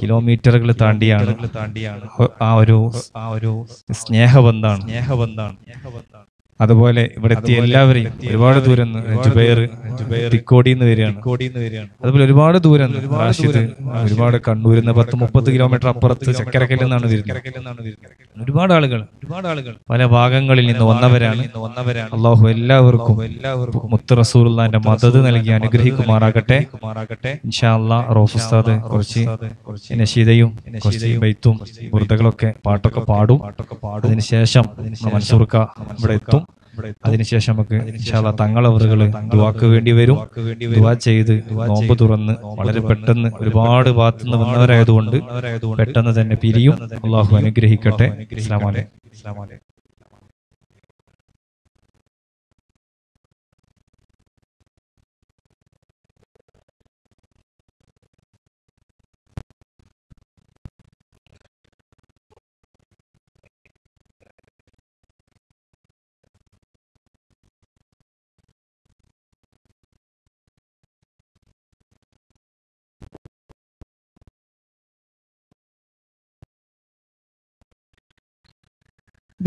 കിലോമീറ്ററുകൾ താണ്ടിയാണ് താണ്ടിയാണ് ആ ഒരു ആ ഒരു സ്നേഹബന്ധാണ് സ്നേഹബന്ധാണ് അതുപോലെ ഇവിടെ എത്തിയ എല്ലാവരെയും ഒരുപാട് ദൂരം ജുബൈർ തിക്കോടിന്ന് വരികയാണ് അതുപോലെ ഒരുപാട് ദൂരം ഒരുപാട് കണ്ണൂരിൽ നിന്ന് പത്ത് മുപ്പത് കിലോമീറ്റർ അപ്പുറത്ത് ചക്കരക്കല്ലിൽ നിന്നാണ് വരുന്നത്. ഒരുപാട് ആളുകൾ ഒരുപാട് ആളുകൾ പല ഭാഗങ്ങളിൽ നിന്ന് വന്നവരാണ് വന്നവരാണ് അള്ളാഹു എല്ലാവർക്കും എല്ലാവർക്കും മുത്ത് റസൂലുള്ളാഹിന്റെ മദദ് നൽകി അനുഗ്രഹിക്കുമാറാകട്ടെ. ഇൻഷാ അല്ലാഹ് റൗഫ് ഉസ്താദ് കുറച്ച് നശീദയും ബൈത്തും ബുർദകളൊക്കെ പാട്ടൊക്കെ പാടും. അതിനുശേഷം മൻസൂർക്ക ഇവിടെ എത്തും. അതിനുശേഷം നമുക്ക് ഇൻഷാ അല്ലാഹ് തങ്ങളവറുകൾ ദുആക്ക് വേണ്ടി വരും. ദുആ ചെയ്ത് നോമ്പ് തുറന്ന് വളരെ പെട്ടെന്ന് ഒരുപാട് ഭാഗത്തു നിന്ന് വന്നവരായതുകൊണ്ട് പെട്ടെന്ന് തന്നെ പിരിയും. അള്ളാഹു അനുഗ്രഹിക്കട്ടെ. അസ്സലാമു അലൈക്കും.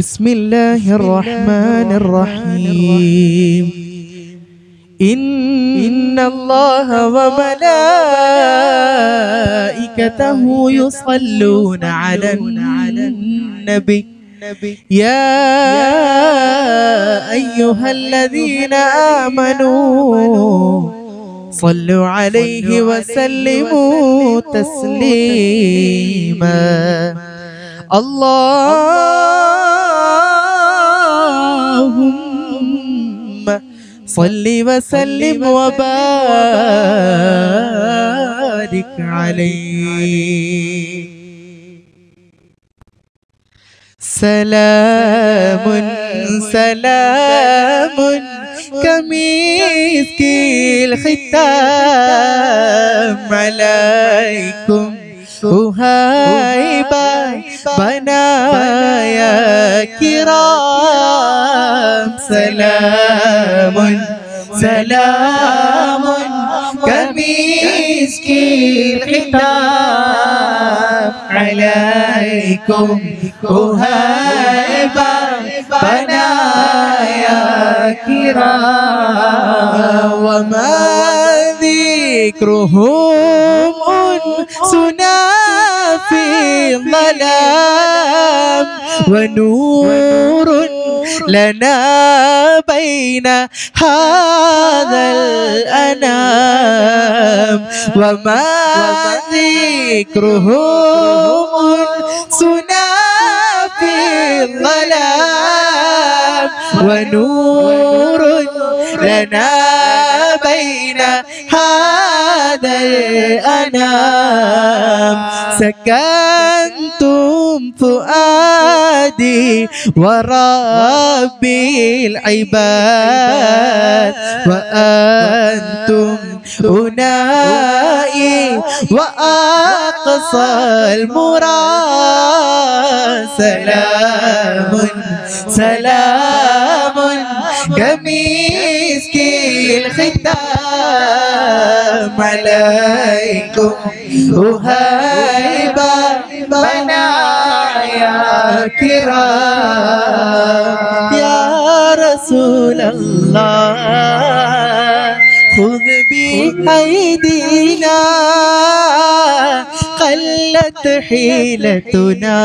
بسم الله الرحمن الرحيم إن الله وملائكته يصلون على النبي يا أيها الذين آمنوا صلوا عليه وسلموا تسليما. اللهم صل وسلم وبارك عليه. سلام سلام كميس كي الختام عليكم وهيبا بنايا كرام. سلام سلام كميس كي الختام عليكم وهيبا بنايا كرام. وما ذكرهم سنا في الظلام ونور لنا بين هذا الأنام. وما ذكرهم سنا في الظلام ونور لنا بين هذا الأنام. سكنتم فؤادي ورب العباد وأنتم أنائي وأقصى المراد. سلام سلام قميص كي الختام عليكم وهيبا بنايا كرام. يا رسول الله خذ بأيدينا قلت حيلتنا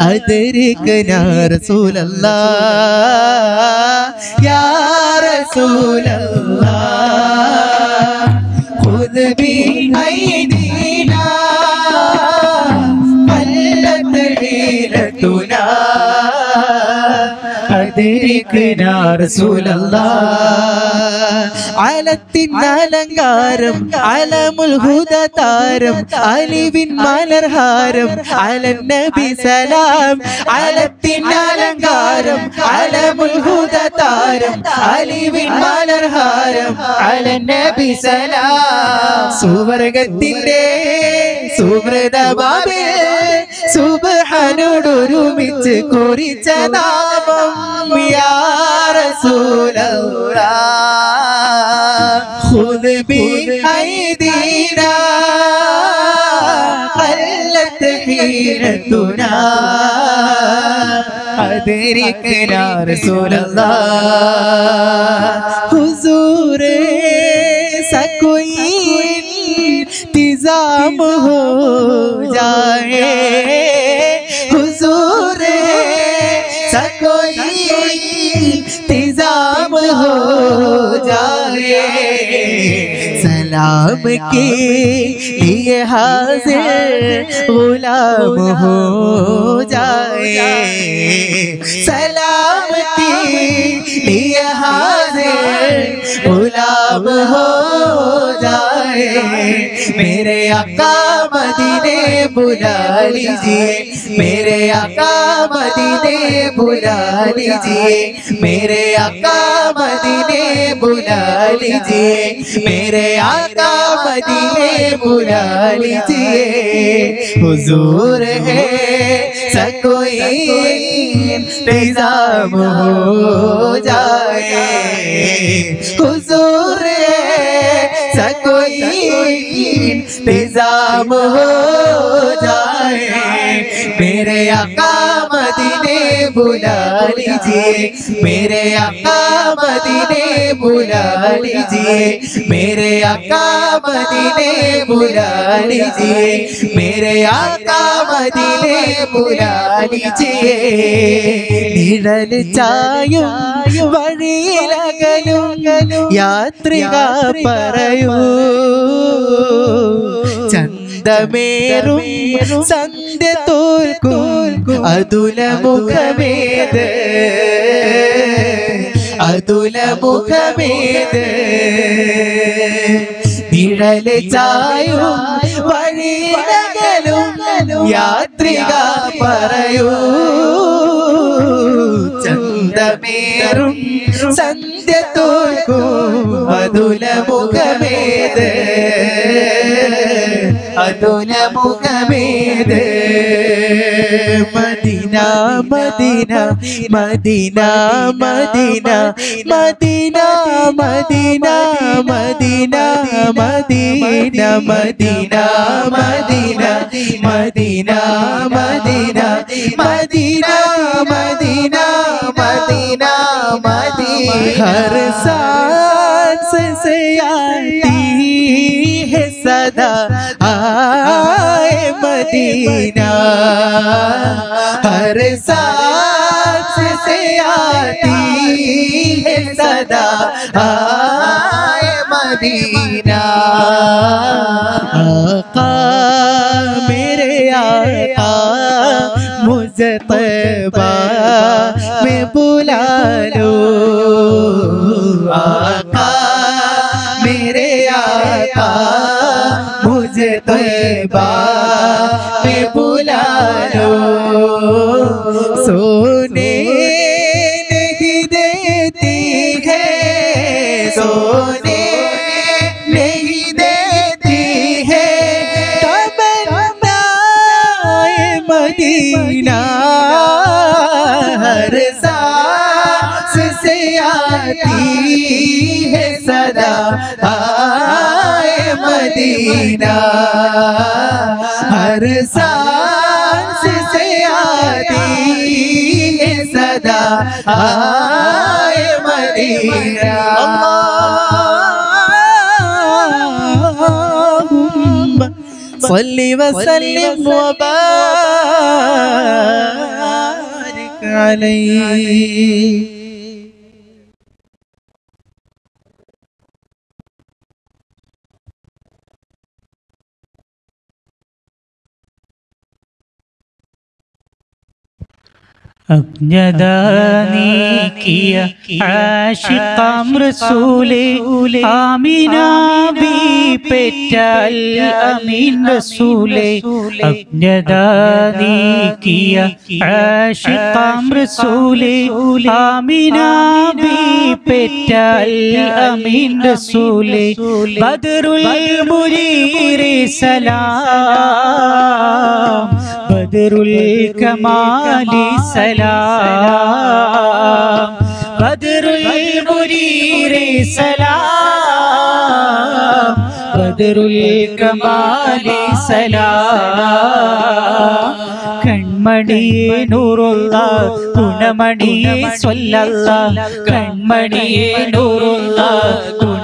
أدركنا رسول الله. يا رسول الله خذ بأيدينا قلت حيلتنا அடிக்கنا ரசூல் அல்லாஹ். அலத்தின் அலங்காரம் அலமுல் ஹுதா தாரம் அலிவின் மலர் ஹாரம் அலன் நபி சலாம். அலத்தின் அலங்காரம் அலமுல் ஹுதா தாரம் அலிவின் மலர் ஹாரம் அலன் நபி சலாம். சுவர்கத்திலே சுவர்த பாபே சுப்ஹானோடு ஒருமிச்சு குறிச்ச நாமம். يا رسول الله خذ بأيدينا قلت حيرتنا أدركنا رسول الله. حضور سکوئی انتظام ہو جائے حضور سکوئی انتظام ہو جائے. سلام کے لیے حاضر غلام ہو جائے سلام کے لیے حاضر غلام ہو جائے. میرے آقا مدینے بلا لیجیے میرے آقا مدینے بلا لیجیے میرے آقا مدینے بلا لیجیے میرے آقا مدینے بلا لیجیے. حضور ہے سکوئی انتظام ہو جائے حضور سکوئی انتظام ہو جائے. میرے آقا مدینے بلا لیجیے میرے آقا مدینے بلا لیجیے میرے آقا مدینے بلا لیجیے میرے آقا مدینے بلا لیجیے நிழல் சாயும் வழியில் அகலும் யாத்ரிகா பறையூ சந்தமேரும் சந்தை தோல்கும் அதுல முகவேத அதுல முகவேத நிழல் சாயும் வழியில் அகலும் யாத்ரிகா பறையூ சந்தமேரும் சந்தை தோல்கும் அதுல முகவேத ادون مغمد مدینہ مدینہ مدینہ مدینہ مدینہ مدینہ مدینہ مدینہ مدینہ مدینہ مدینہ مدینہ مدینہ مدینہ مدینہ مدینہ ہر سانس سے آتی ہے صدا آئے مدینہ ہر سانس سے آتی ہے صدا آئے مدینہ آقا میرے آقا مجھے طیبہ میں بلا لو آقا میرے آقا مجھے طیبہ میں بلا لو سونے نہیں دیتی ہے سونے نہیں دیتی ہے تمنائے مدینہ ہر سانس سے آتی ہے صدا آئے مدینہ ہر سانس سے آتی ہے صدا آئے مدینہ اللہم صلی وسلم وبارک علی اپنے دانی کیا عاشقام رسول آمینہ بی پہ چل امین رسول اپنے دانی کیا عاشقام رسول آمینہ بی پہ چل امین رسول بدر المنیر سلام بدر الکمال سلام بدر المنیر سلام بدر الکمال سلام கண்மணி நூருல்லா குணமணி சொல்லல்லா கண்மணி நூருல்லா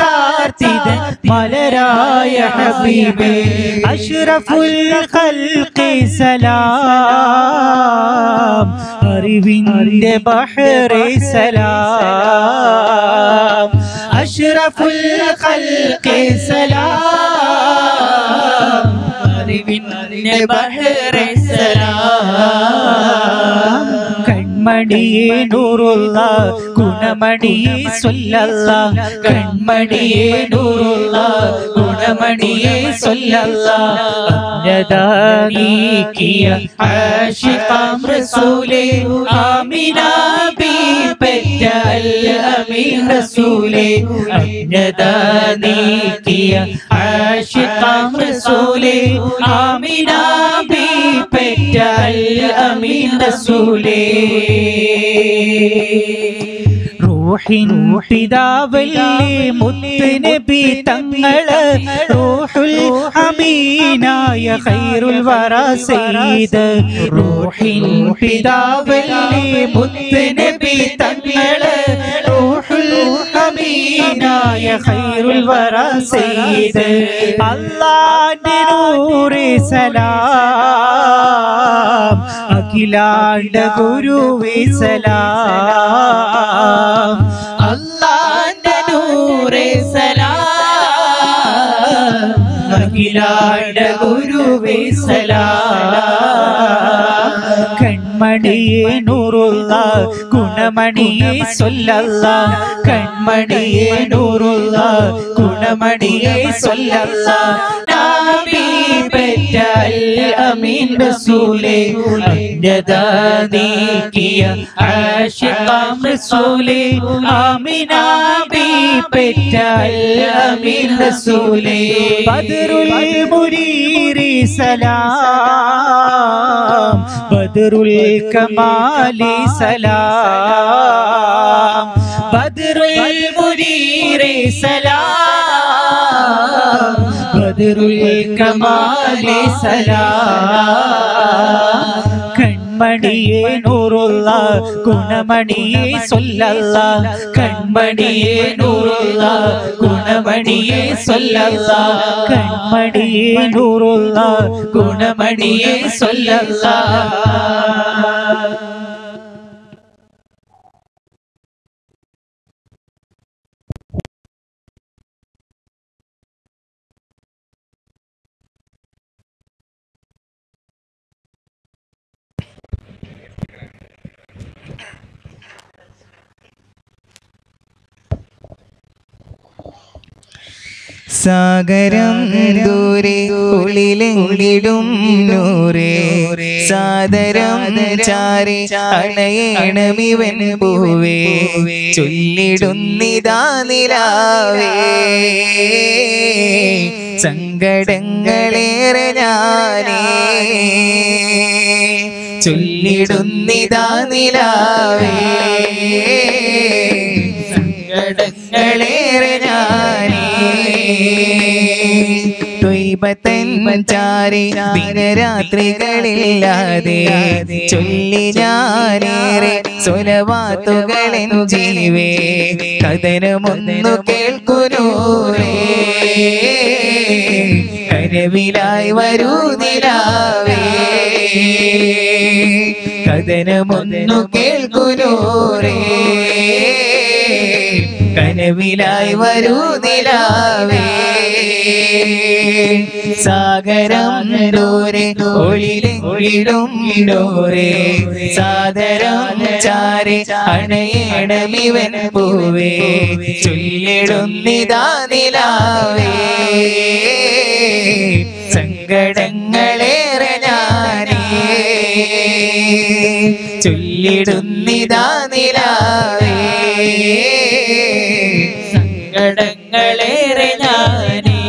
ചാർത്തിതൻ മലരായ ഹബീബേ അഷ്റഫുൽ ഖൽഖി സലാം അറിവിൻ്റെ ബഹ്റേ സലാം اشرف الخلق سلام அறிவின் பஹ்ரே சலாம் கண்மணியே நூருல்லா, குணமணியே சொல்லல்லா. கண்மணியே நூருல்லா, குணமணியே சொல்லல்லா. அன்னதானிக்கிய ஆஷிகாம் ரசூலே, ஆமினா பி பெற்ற அல்-அமீன் ரசூலே. அன்னதானிக்கிய ஆஷிகாம் ரசூலே, ஆமினா பி பெற்ற அல்-அமீன் ரசூலே. റൂഹിൻ പിതാവല്ലേ മുത്ത് നബി തങ്ങള്, റൂഹുൽ അമീനായ ഖൈറുൽ വറാ സയ്യിദ്. റൂഹിൻ പിതാവല്ലേ മുത്ത് നബി തങ്ങള്, റൂഹുൽ അമീനായ ഖൈറുൽ വറാ സയ്യിദ്. അല്ലാഹുവിന്റെ നൂറേ സലാം, അഖിലാണ്ട ഗുരുവേ സലാം. അല്ലാഹുവിന്റെ നൂറേ സലാം, അഖിലാണ്ട ഗുരുവേ സലാം. കൺമണിയേ നൂറുള്ള, ഗുണമണിയേ സല്ലല്ലാ. കൺമണിയേ നൂറുള്ള, ഗുണമണിയേ സല്ലല്ലാ. بيت الأمين رسولي، أجدادي كيا عاشقام رسولي، آمنا بيت الأمين رسولي. بدر المنير سلام، بدر الكمال سلام. بدر المنير سلام، بدر الكمال سلام. கண்மணியே நூருல்லா, குணமணியே சொல்லல்லா. கண்மணியே நூருல்லா, குணமணியே சொல்லல்லா. கண்மணியே நூருல்லா, குணமணியே சொல்லல்லா. സാഗരം ദൂരെ ഉള്ളിലെങ്ങിടും നൂറേ, സാദരം ചാരെ അണയേണമിവൻ പൂവേ. ചൊല്ലിടുന്നിതാ നിലാവേ, സങ്കടങ്ങളേറെ ഞാനേ. ചൊല്ലിടുന്നിതാ നിലാവേ, സങ്കടങ്ങളേറെ തൊയ്ബത്തൻ ചാരി ദിനരാത്രികളില്ലാതെ. ചൊല്ലി ഞാനേറെ സ്വലവാത്തുകളെൻ ജീവേ, കഥനമൊന്നു കേൾക്കുനൂരേ. കരവിലായി വരൂ നിലാവേ, കഥനമൊന്നു കേൾക്കുനൂരേ. കനവിലായി വരൂ നിലാവേ, സാഗരം ദൂരെ ഒളിലെങ്ങിടും നൂറേ, സാദരം ചാരെ അണയേണമിവൻ പൂവേ. ചൊല്ലിടുന്നിതാ നിലാവേ, സങ്കടങ്ങളേറെ ഞാനേ. ചൊല്ലിടുന്നിതാ നിലാവേ, സങ്കടങ്ങളേറെ ഞാനേ.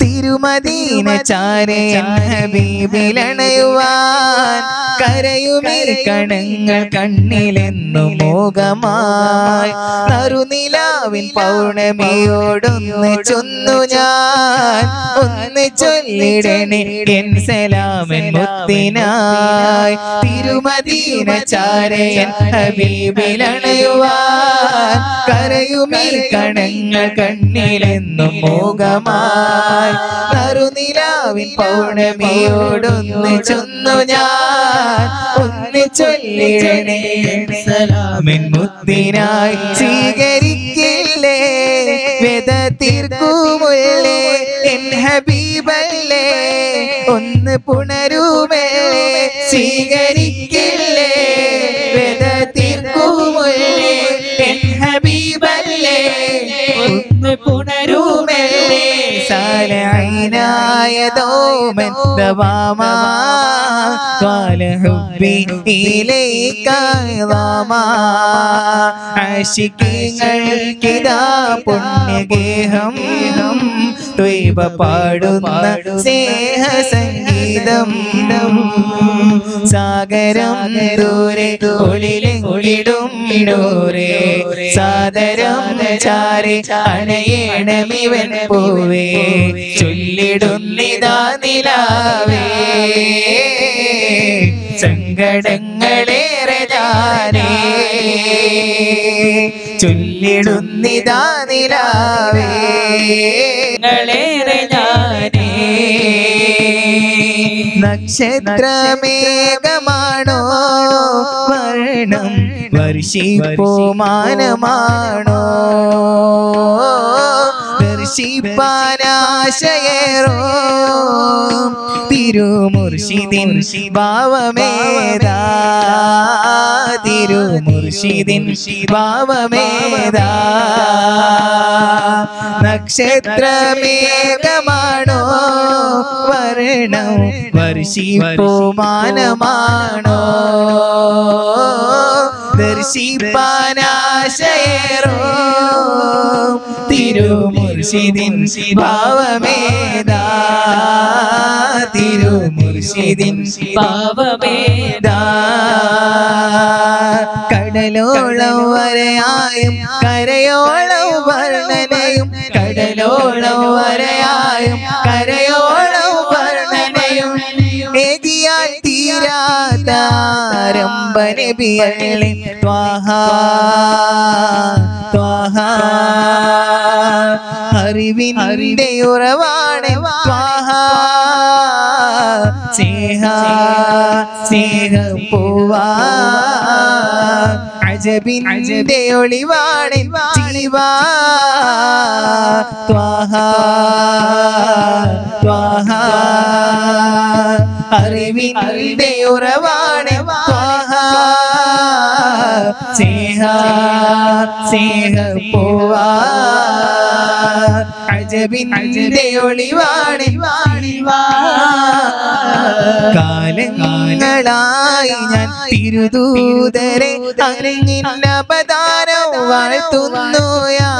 തിരുമദീന ചാരേ ഹബീബിലണയുവാൻ, കരയുമിൽ കണങ്ങൾ കണ്ണിലെന്നു മോഹമായി. നറുനിലാവിൻ പൗർണമിയോടൊന്ന് ചൊന്നു ഞാൻ, ഒന്ന് ചൊല്ലിടണേ എൻ സലാമൻ മുത്തിനായി. തിരുമദീന ചാരയൻ ഹബീബിലണയുവാൻ, കരയുമിൽ കണങ്ങൾ കണ്ണിലെന്നു മോഹമായി. നറുനിലാവിൻ പൗർണമിയോടൊന്ന് ചൊന്നു ഞാൻ, ഒന്ന് ചൊല്ലിടണേ സലാമിൻ മുത്തിനായി. സ്വീകരിക്കില്ലേ വേദ തീർക്കുമുല്ലേ, എൻ ഹബീബല്ലേ ഒന്ന് പുണരുമേ. സ്വീകരിക്കില്ല يدوم الدواما قال حبي إليك عظاما عاشقينا പുണ്യഗേഹം ത്വൈവ പാടുന്ന സ്നേഹസംഗീതം സാഗരം ദൂരെ ഒളിലെങ്ങിടും ഇടോരേ സാദരം ചാരി അണയേണമിവൻ പൂവേ ചൊല്ലിടുന്നിതാ നിലാവേ സങ്കടങ്ങളേറെ താനേ ചൊല്ലിടുന്നിതാ നിലാവേ ങ്ങളേറെ താനേ നക്ഷത്രമേഘമാണോ വർണം വർഷിപ്പുമാനമാണോ ദർശിപ്പാനാശയേറോ തിരുമുർഷിദിൻ ഭാവമേതാ തിരുമുർഷിദിൻ ഭാവമേതാ നക്ഷത്രമേഘമാണോ വർണം വർഷിപ്പുമാനമാണോ ദർശിപ്പാനാശയേറോ തിരുമുർഷിദിൻ ഭാവമേതാ തിരുമുർഷിദിൻ ഭാവമേതാ കടലോളം വരയായും കരയോളം വർണ്ണനയും കടലോളം വരയായും കരയോളം വർണ്ണനയും എതിയാൽ തീരാത രംബനെ ബിയളി ത്വാഹ ത്വാഹ അറിവിൻ അറിന്റെ ഉറവാണ് ത്വാഹ സ്നേഹ സ്നേഹ പൂവാ അജബിന്റെ ഒളിവാണ് ജീവാ ത്വാഹ ത്വാഹ അറിവിന്റെ ഉറവാണ് ത്വാഹ സ്നേഹ സ്നേഹ പൂവാ അജബിന്റെ ഒളിവാണ് വാണിവാ കാലങ്ങളായി ഞാൻ തിരുദൂതരെ അങ്ങനിന്ന അവതാരം വാഴ്ത്തുന്നു യാ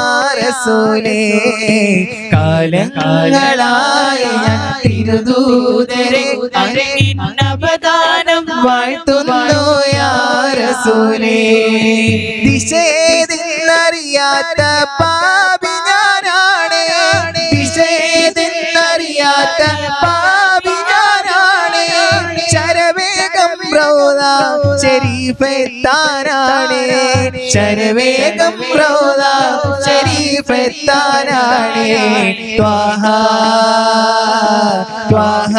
റസൂലേ കാലങ്ങളായി ഞാൻ തിരുദൂതരെ അങ്ങനിന്ന അവതാരം വാഴ്ത്തുന്നു യാ റസൂലേ ദിശയെന്നറിയാത്ത പാപി ഞാനാണ് ദിശയെന്നറിയാത്ത പാപി ഞാനാണ് ശരവേഗം പ്രൗദ ശരീഫെത്താനാണ് ശരവേഗം പ്രൗദ ശരീഫെത്താനാണ് ത്വാഹ ത്വാഹ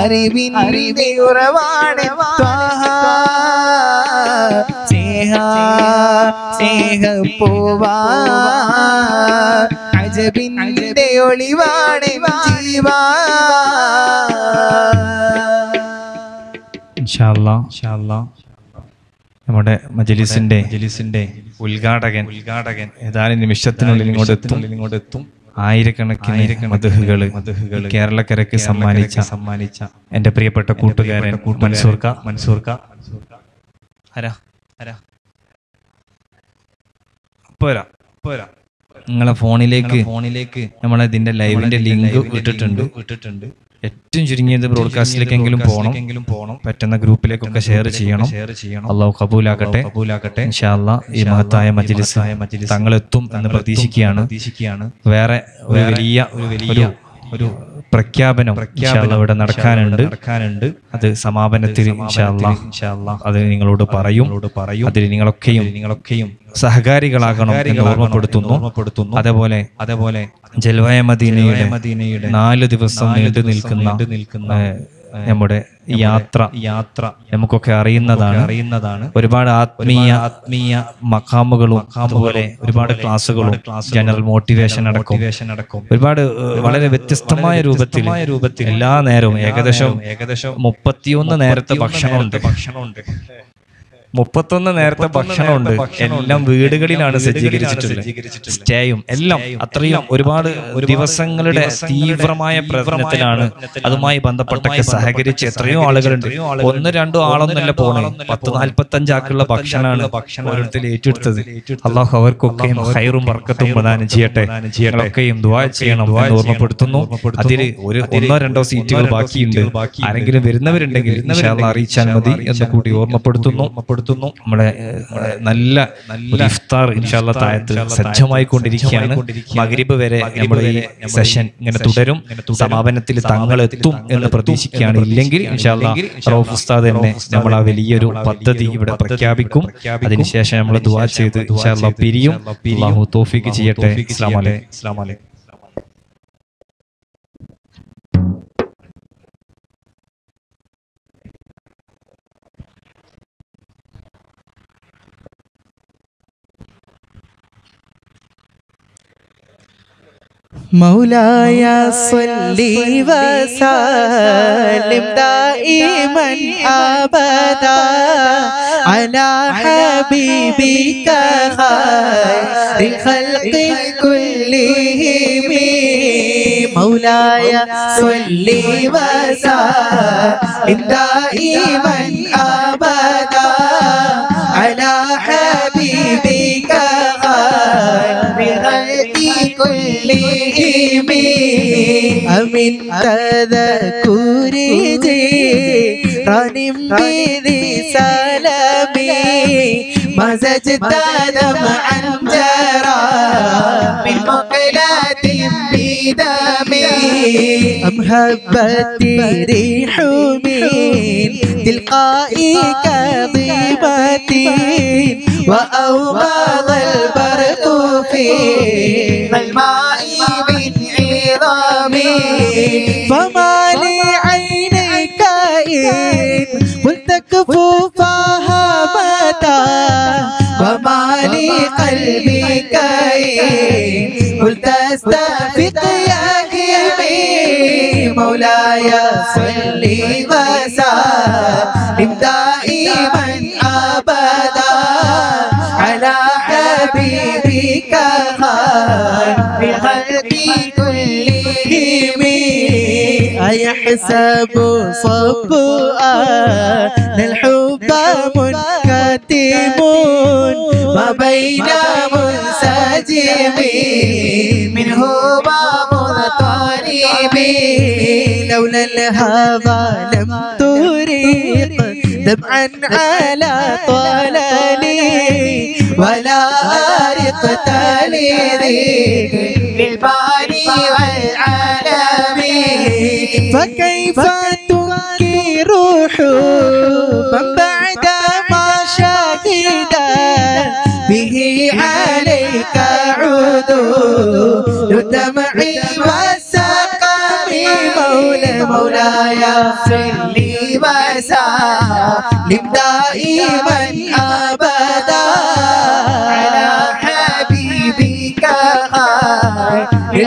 അറിവിൻ അറിവി ഉറവാണ് ത്വാഹ സ്നേഹ സ്നേഹ പൂവാ അജബിന്റെ ഒളിവാണ് ജീവാ ഇൻഷാഅല്ലാഹ് ഇൻഷാഅല്ലാഹ് നമ്മുടെ മജ്‌ലിസിന്റെ മജ്‌ലിസിന്റെ ഉദ്ഘാടകൻ ഉദ്ഘാടകൻ ഏതാനും നിമിഷത്തിനുള്ളിൽ ഇങ്ങോട്ട് എത്തും ഇങ്ങോട്ട് എത്തും ആയിരക്കണക്കിന് മദ്ഹുകൾ കേരളക്കരയ്ക്ക് സമ്മാനിച്ച സമ്മാനിച്ച എന്റെ പ്രിയപ്പെട്ട കൂട്ടുകാരൻ മൻസൂർക്ക മൻസൂർക്ക ആരാ ആരാ പോരാ പോരാ നിങ്ങളെ ഫോണിലേക്ക് ഫോണിലേക്ക് നമ്മളെ ഇതിന്റെ ലൈവിന്റെ ലിങ്ക് ഇട്ടിട്ടുണ്ട് ഇട്ടിട്ടുണ്ട് ഏറ്റവും ചുരുങ്ങിയത് ബ്രോഡ്കാസ്റ്റിലേക്കെങ്കിലും പോകണം എങ്കിലും പോകണം പറ്റുന്ന ഗ്രൂപ്പിലേക്കൊക്കെ ഷെയർ ചെയ്യണം ഷെയർ ചെയ്യണം അല്ലാഹു ഖബൂലാക്കട്ടെ ഖബൂലാക്കട്ടെ ഇൻഷാഅല്ലാഹ്. ഈ മഹത്തായ മജ്‌ലിസായ മജ്‌ലിസ് തങ്ങളെത്തും എന്ന് പ്രതീക്ഷിക്കുകയാണ് പ്രതീക്ഷിക്കുകയാണ് വേറെ ഒരു വലിയ ഒരു വലിയ ഒരു പ്രഖ്യാപനം പ്രഖ്യാപനം ഇവിടെ നടക്കാനുണ്ട് നടക്കാനുണ്ട് അത് സമാപനത്തിൽ ഇൻഷാഅല്ലാഹ് ഇൻഷാഅല്ലാഹ് അത് നിങ്ങളോട് പറയും പറയും അതിൽ നിങ്ങളൊക്കെയും നിങ്ങളൊക്കെയും സഹകാരികളാകണം എന്ന് ഓർമ്മപ്പെടുത്തുന്നു ഓർമ്മപ്പെടുത്തുന്നു അതേപോലെ അതേപോലെ ജൽവായ മദീനയുടെ മദീനയുടെ നാല് ദിവസം നീണ്ടു നിൽക്കുന്ന നിൽക്കുന്ന നമ്മുടെ യാത്ര യാത്ര നമുക്കൊക്കെ അറിയുന്നതാണ് അറിയുന്നതാണ് ഒരുപാട് ആത്മീയ ആത്മീയ മഖാമുകളും അതുപോലെ ഒരുപാട് ക്ലാസ്സുകളും ജനറൽ മോട്ടിവേഷൻ അടക്കം ഒരുപാട് വളരെ വ്യത്യസ്തമായ രൂപത്തിൽ രൂപത്തിൽ എല്ലാ നേരവും ഏകദേശം ഏകദേശം മുപ്പത്തിയൊന്ന് നേരത്തെ ഭക്ഷണമുണ്ട് ഭക്ഷണമുണ്ട് മുപ്പത്തൊന്ന് നേരത്തെ ഭക്ഷണമുണ്ട്, എല്ലാം വീടുകളിലാണ് സജ്ജീകരിച്ചിട്ടുള്ളത്. സ്റ്റേയും എല്ലാം അത്രയും ഒരുപാട് ദിവസങ്ങളുടെ തീവ്രമായ പ്രവർത്തനത്തിലാണ്. അതുമായി ബന്ധപ്പെട്ടൊക്കെ സഹകരിച്ച് എത്രയോ ആളുകളുണ്ട്. ഒന്ന് രണ്ടോ ആളൊന്നല്ല പോണേ, പത്ത് നാൽപ്പത്തി അഞ്ചാക്കുള്ള ഭക്ഷണമാണ് ഭക്ഷണത്തിൽ ഏറ്റെടുത്തത്. അള്ളാഹു അവർക്കൊക്കെയും ഹൈറും ബർക്കത്തും പ്രദാനം ചെയ്യട്ടെ. ഒക്കെയും ദുആ ചെയ്യണം എന്ന് ഓർമ്മപ്പെടുത്തുന്നു. അതിൽ ഒരു ഒന്നോ രണ്ടോ സീറ്റുകൾ ബാക്കിയുണ്ട്. ആരെങ്കിലും വരുന്നവരുണ്ടെങ്കിൽ അറിയിച്ചാൽ മതി എന്ന് കൂടി ഓർമ്മപ്പെടുത്തുന്നു. നമ്മുടെ നല്ല നല്ല ഇഫ്താർ ഇൻഷാല്ലാ താഴത്തിൽ സജ്ജമായിക്കൊണ്ടിരിക്കുകയാണ്. മഗ്‌രിബ് വരെ നമ്മുടെ ഈ സെഷൻ ഇങ്ങനെ തുടരും. സമാപനത്തിൽ തങ്ങളെത്തും എന്ന് പ്രതീക്ഷിക്കുകയാണ്. ഇല്ലെങ്കിൽ ഇൻഷാല്ലാ റൗഫ് ഉസ്താദ് തന്നെ നമ്മൾ ആ വലിയൊരു പദ്ധതി ഇവിടെ പ്രഖ്യാപിക്കും. അതിനുശേഷം നമ്മൾ ദുആ ചെയ്ത് ഇൻഷാല്ലാ പിരിയും. അല്ലാഹു തൗഫീഖ് ചെയ്യട്ടെ. അസ്സലാമു അലൈക്കും. അസ്സലാമു അലൈക്കും. مولاي صلي وسلم دائما أبدا على حبيبك خير الخلق كلهم. مولاي صلي وسلم دائما أبدا على حبيبك خير الخلق كلهم. أمن تذكري جيراني بذي سلامي مزجت دمعا جرى من مقلات بدمي. أمهبتي ريح من تلقائك ضبتي وأومض البرق في الماء من عظامي. فما لعينيك إن قلت كفوفها متى وما لقلبك إن قلت استفق يا حبيبي. مولاي صل وسلم دائما أبدا على حبيبك خير الخلق كلهم. أيحسب صب أن الحب منكتم وبين منسجمين منه باب طريب. لولا الهوى لم تريق دمعا على طلالي ولا أرقت لذيك للباري والعالم. فكيف تبكي روح من بعد ما شهدا به عليك عذور الدمع والسقم. مولا مولاي صل وسلم دائما أبدا على حبيبك خير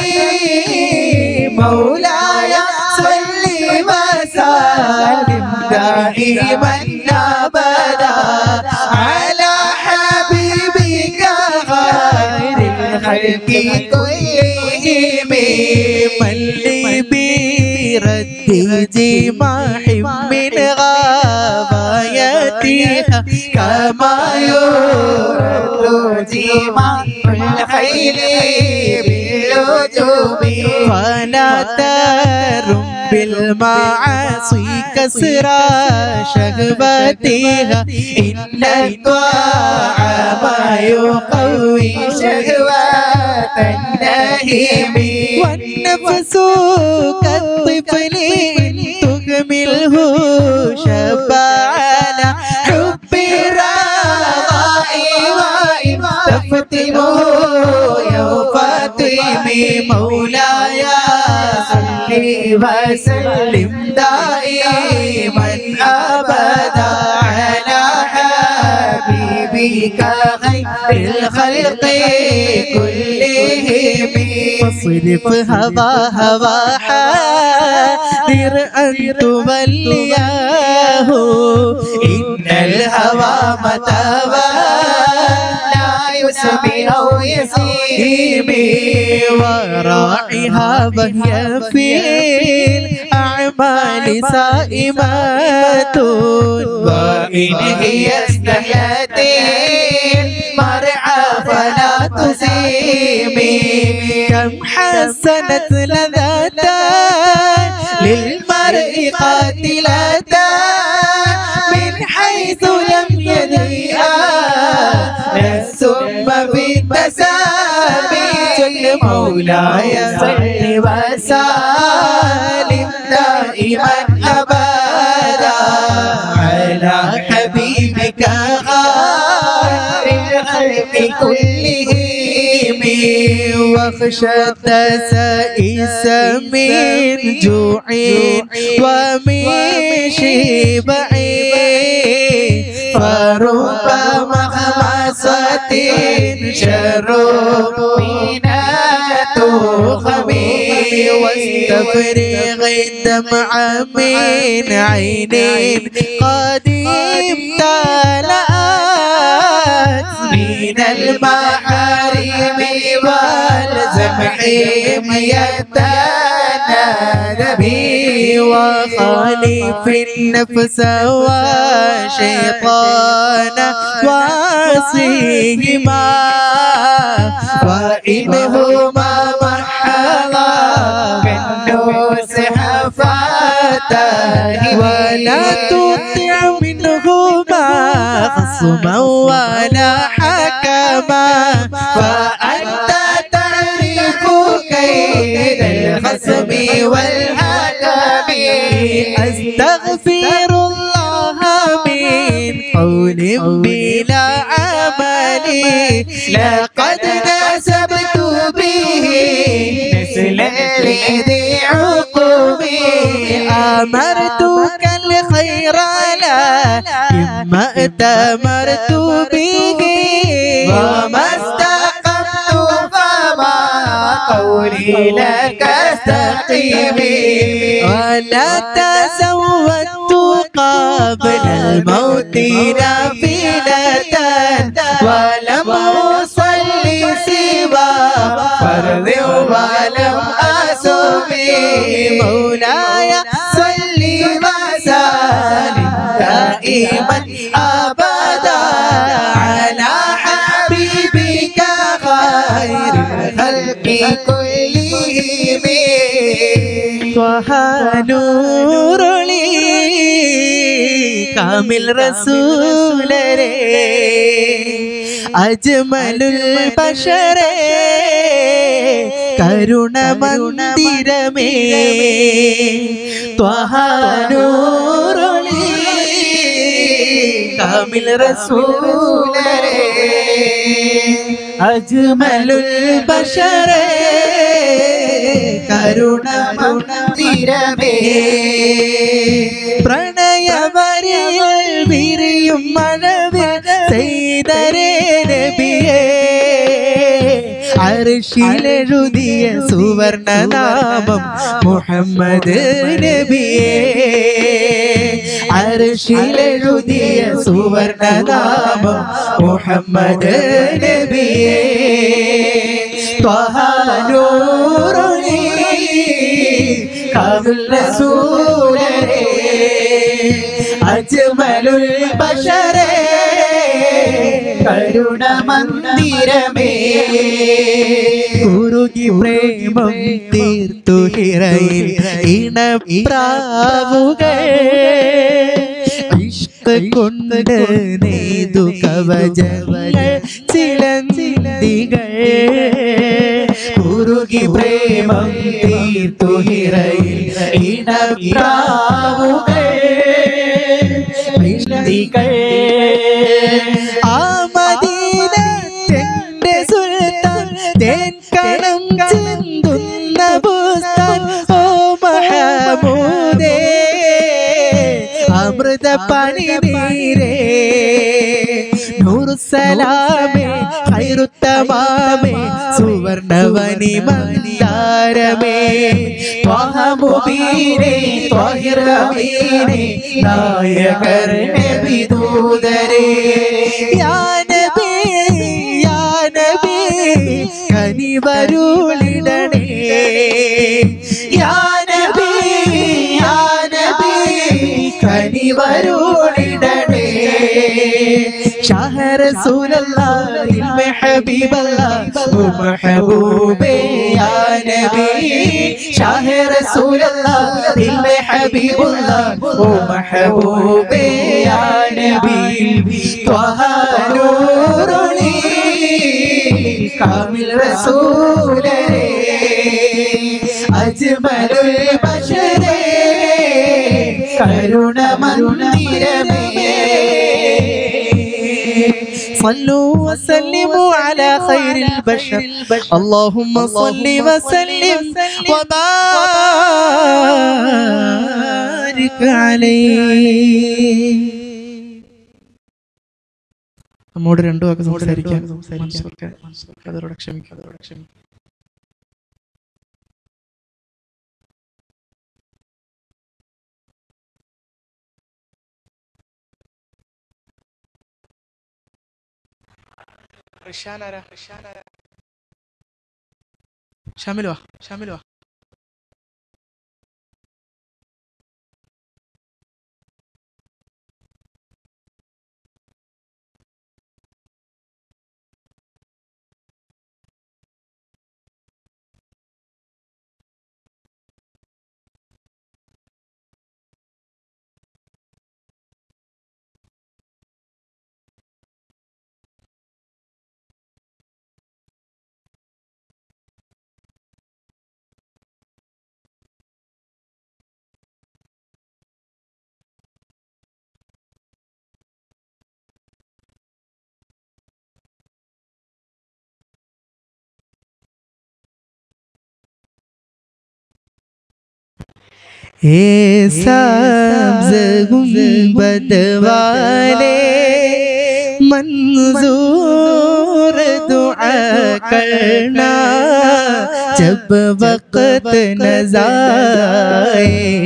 بالقدم مولاي صل وسلم دائما أبدا على حبيبك خير الخلق كلهم من لي برد جماح من غواياتها كما يرد جماح الخيل بالوجوب فلا ترم بالمعاصي كسرى شهوتها إن الطاعة ما يقوي شهوة النهيم والنفس كالطفل تهمله شب على حب الرضاء وتفتنه يا فاطمي مولاي وسلم دائما أبدا على حبيبك خير الخلق كلهم واصرف هوى هوى حاذر أن تولياه إن الهوى متوى سبيلو يسيبي وراعها وهي في الأعمال سائمات وإن هي استحيت المرعى فلا تسيبي كم حسنت لذات للمرء قاتلات من حيث لم يدريها ثم بالتسامي مولاي صل وسلم دائما أبدا على حبيبك خير الخلق كلهم واخشى التسائس من جوع ومن شبع فرب مخمصة شر منها تخمي واستفرغ الدمع من عينين قد امتلأت من المحارم والزمحم يتنادى به وخالف النفس والشيطان وعصيهما وإنهما محضا كالنوس حفاته ولا تطع منهما خصما ولا حكما فأنت تعرف كيد الخصم والحكم أستغفر الله من قول بلا عمل لقد نسبت به نسلا لذي عقبي أمرتك الخير لا إما اتمرت به وما استقمت فما قولي لك استقيمي ولا تزودت قبل الموت نافلة ولم أصلي سوى فرض ولم أصوم مولاي صل وسلم دائما أبدا على کی کوئلی میں سہانورولی کامل رسول رے اجمل البشر کرون مندر میں سہانورولی کامل رسول رے اجمل البشر கருணமுந்திரமே பிரணயவரியில் விரியும் மனவில் செய்தரே நபியே அர்ஷில் எழுதிய சுவர்ண நாமம் முஹம்மது நபியே عرشل رودی سورن نام محمد نبی طه نور علی کامل رسول اجمل البشر கருண மந்திரமே குருகி பிரேமம் தீர்த்து ஹிரையில் இனப்பிராவுகள் கொண்டு நீது கவஜவல் சிலந்திகள் குருகி பிரேமம் தீர்த்து ஹிரையில் இனப்பிராவுகள் پانی نیرے نور سلام خیر التمام سورن ونی مندار میں طه مبین طاہر امین نائق نبی دودر یا نبی یا نبی کنی ورولدنے یا نبی یا کنی ورولدنے شاہ رسول اللہ دل میں حبیب اللہ وہ محبوب یا نبی شاہ رسول اللہ دل میں حبیب اللہ وہ محبوب یا نبی طه نور علی کامل رسول اجمل البشر کرون مندر میں صلوا وسلموا على خير البشر اللهم صل وسلم وبارك عليه നമ്മോട് രണ്ടു വാക്ക് സംസാരിക്കാം മനസ്സോർക്കെ അതോടെ ക്ഷമിക്കാം അതോടെ ക്ഷമിക്കാം റിഷാൻ ആരാ റിഷാൻ ആരാ ഷാമിൽ വാ ഷാമിൽ വാ اے سبز گنبد والے منظور دعا کرنا جب وقت نظارے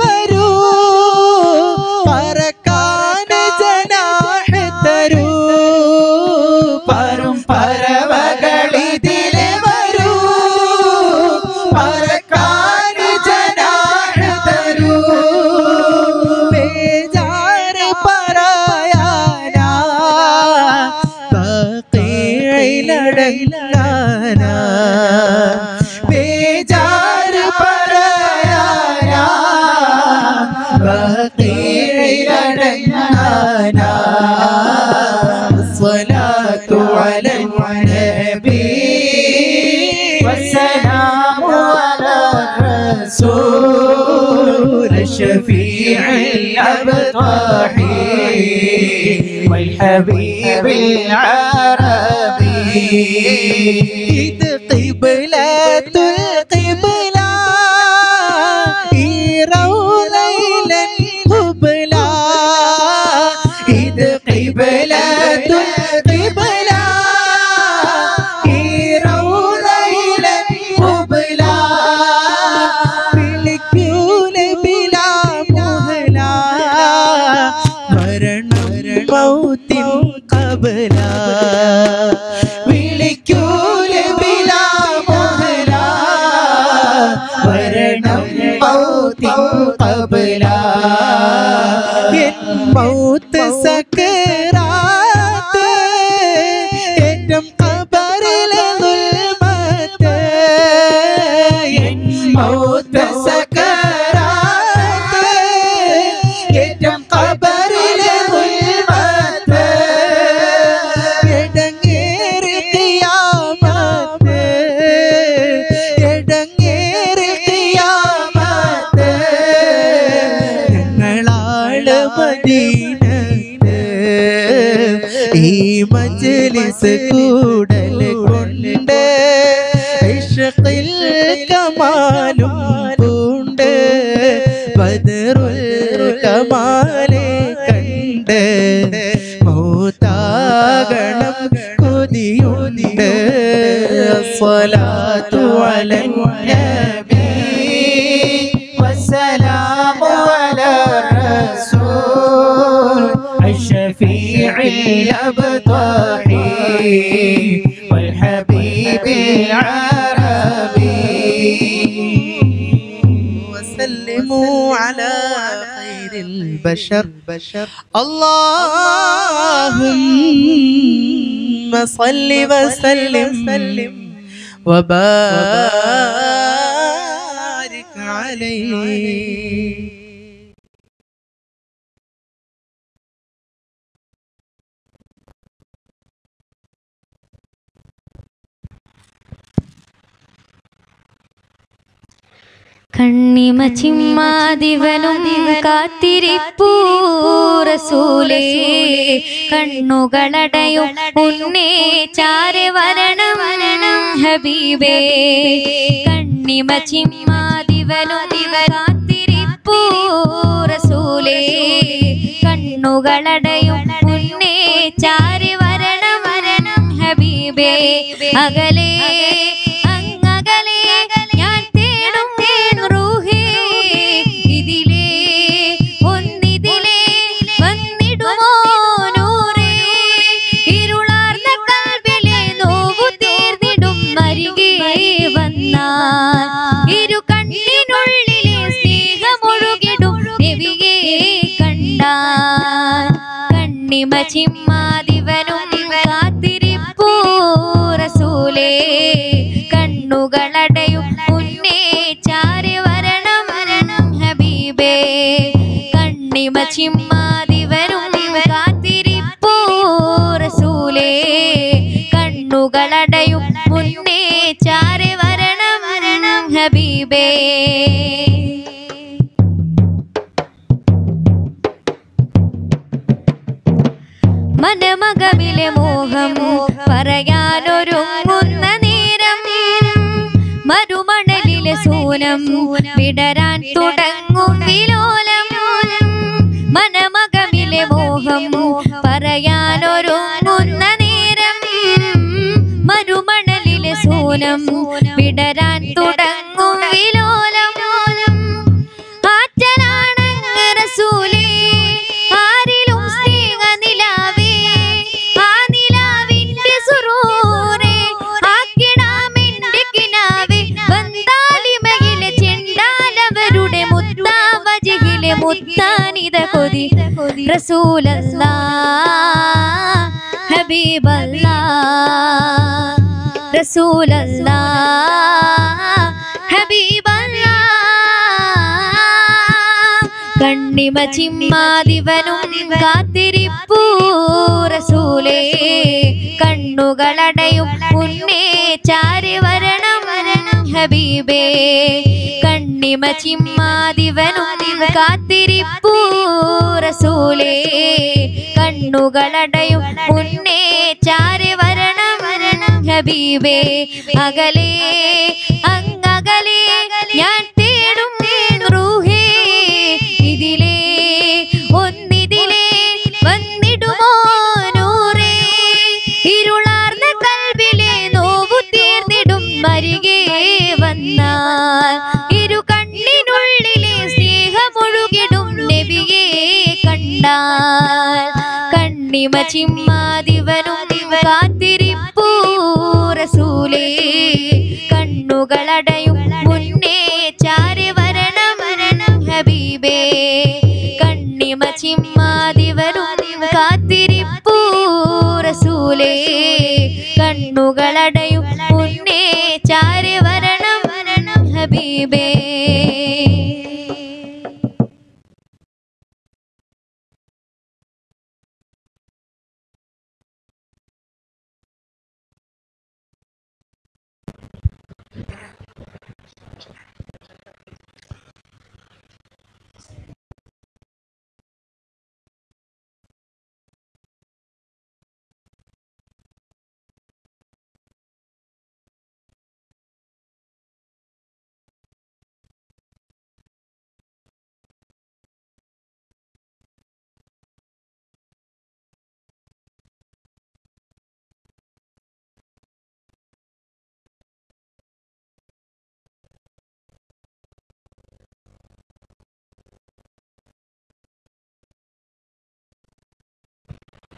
വരൂ, പറക്കാൻ ജനാഹ തരൂ. പറം പറവകളിതിലെ വരൂ, പറക്കാൻ ജനാഹ തരൂ. ബേജാർ പറയാനാ നടയിലാനാ, बेजार पराया बकीर लड़ना. अस्सलातु अला नबी वस्सलामु अला रसूल शफीउल अब्ताही वल हबीबिल अरबी. قبلة القبلة إيروا ليلا قبلة. إذ قبلة القبلة إيروا ليلا قبلة. بالكيول بلا مهلة مرن موت قبلة. موت سکرات انم قبر لظلمت. موت سکرات انم قبر لظلمت. ڈنگیر قیامت، ڈنگیر قیامت. ഞങ്ങളാൾ മദീന ഈ മജ്‌ലിസ് കൂടൽ കൊണ്ട് ഇഷ്ഖിൽ കമാലും പൂണ്ട്. ബദറുൽ കമാലെ കണ്ട് മൗതാകണം കൊതിയുണ്ട്. സ്വലാത്തു അലൻ നബി വസ്സലാമു അലാ റസൂൽ الشفيع الأبطحي والحبيب العربي. وسلموا على خير البشر اللهم صل وسلم وبارك عليه. கண்ணிம சிம்மாதிவனும் காத்திரிப்பூ ரசூலே, கண்ணுகளடையும் உன்னே சாரே வரணம் ஹபீபே. கண்ணிம சிம்மாதிவனும் காத்திரிப்பூ ரசூலே, கண்ணுகளடையும் உன்னே சாரே வரணம் வரணம் ஹபீபே. அகலே ചിമ്മാതിവനും കാത്തിരിപ്പൂ റസൂലേ, കണ്ണുകളടയും മുന്നേ ചാരി വരണം വരണം ഹബീബേ. കണ്ണിമ ചിമ്മാതിവനും കാത്തിരിപ്പൂ റസൂലേ, കണ്ണുകളടയും മുന്നേ ചാരി വരണം വരണം ഹബീബേ. മനമകവിലെ മോഹം പറയാനൊരുങ്ങുന്ന നേരം, മരുമണലിലെ സൂനം വിടരാൻ തുടങ്ങും വിലോലം. മനമകവിലെ മോഹം പറയാനൊരുങ്ങുന്ന നേരം, മരുമണലിലെ സൂനം വിടരാൻ തുടങ്ങും വിലോലം. ആറ്റനാണ് റസൂലേ ആരിലും സ്നേഹ നിലാവേ, ആ നിലാവിന്റെ സുറൂറേ ആക്കിടാമെന്റെ കിനാവേ. വന്താലിമയിലെ ചെണ്ടാലവരുടെ മുത്താവജയിലെ മുത്താനിത കൊതി റസൂലല്ലാ حبیب اللہ رسول اللہ حبیب اللہ. கண்ணிம சிம்மாதிவனும் காத்திருப்பூ ரசூலே, கண்ணுகளடையும் முன்னே சாரி வரணம் ஹபீபே. கண்ணிம சிம்மாதிவனும் காத்திருப்பூ ரசூலே, കണ്ണുകളടയും മുന്നേ ചാരി വരണം ഹബീബേ. അകലേ അങ്ങകലേ ഞാൻ തേടും റൂഹേ, ഇതിലേ ഒന്നിതിലേ വന്നിടുമോ നൂറേ. ഇരുളാർന്ന കൽവിലെ നോവു തീർന്നിടും മരികേ വന്നാൽ, ഇരു കണ്ണിനുള്ളിലെ സ്നേഹമൊഴുകിടും നബിയെ കണ്ടാൽ. കണ്ണിമ ചിമ്മാതിവനും കാത്തിരിപ്പൂ റസൂലേ, കണ്ണുകളടയും മുന്നേ ചാരി വരണം ഹബീബേ. കണ്ണിമ ചിമ്മാതിവനും കാത്തിരിപ്പൂ റസൂലേ, കണ്ണുകളടയും മുന്നേ ചാരി വരണം ഹബീബേ.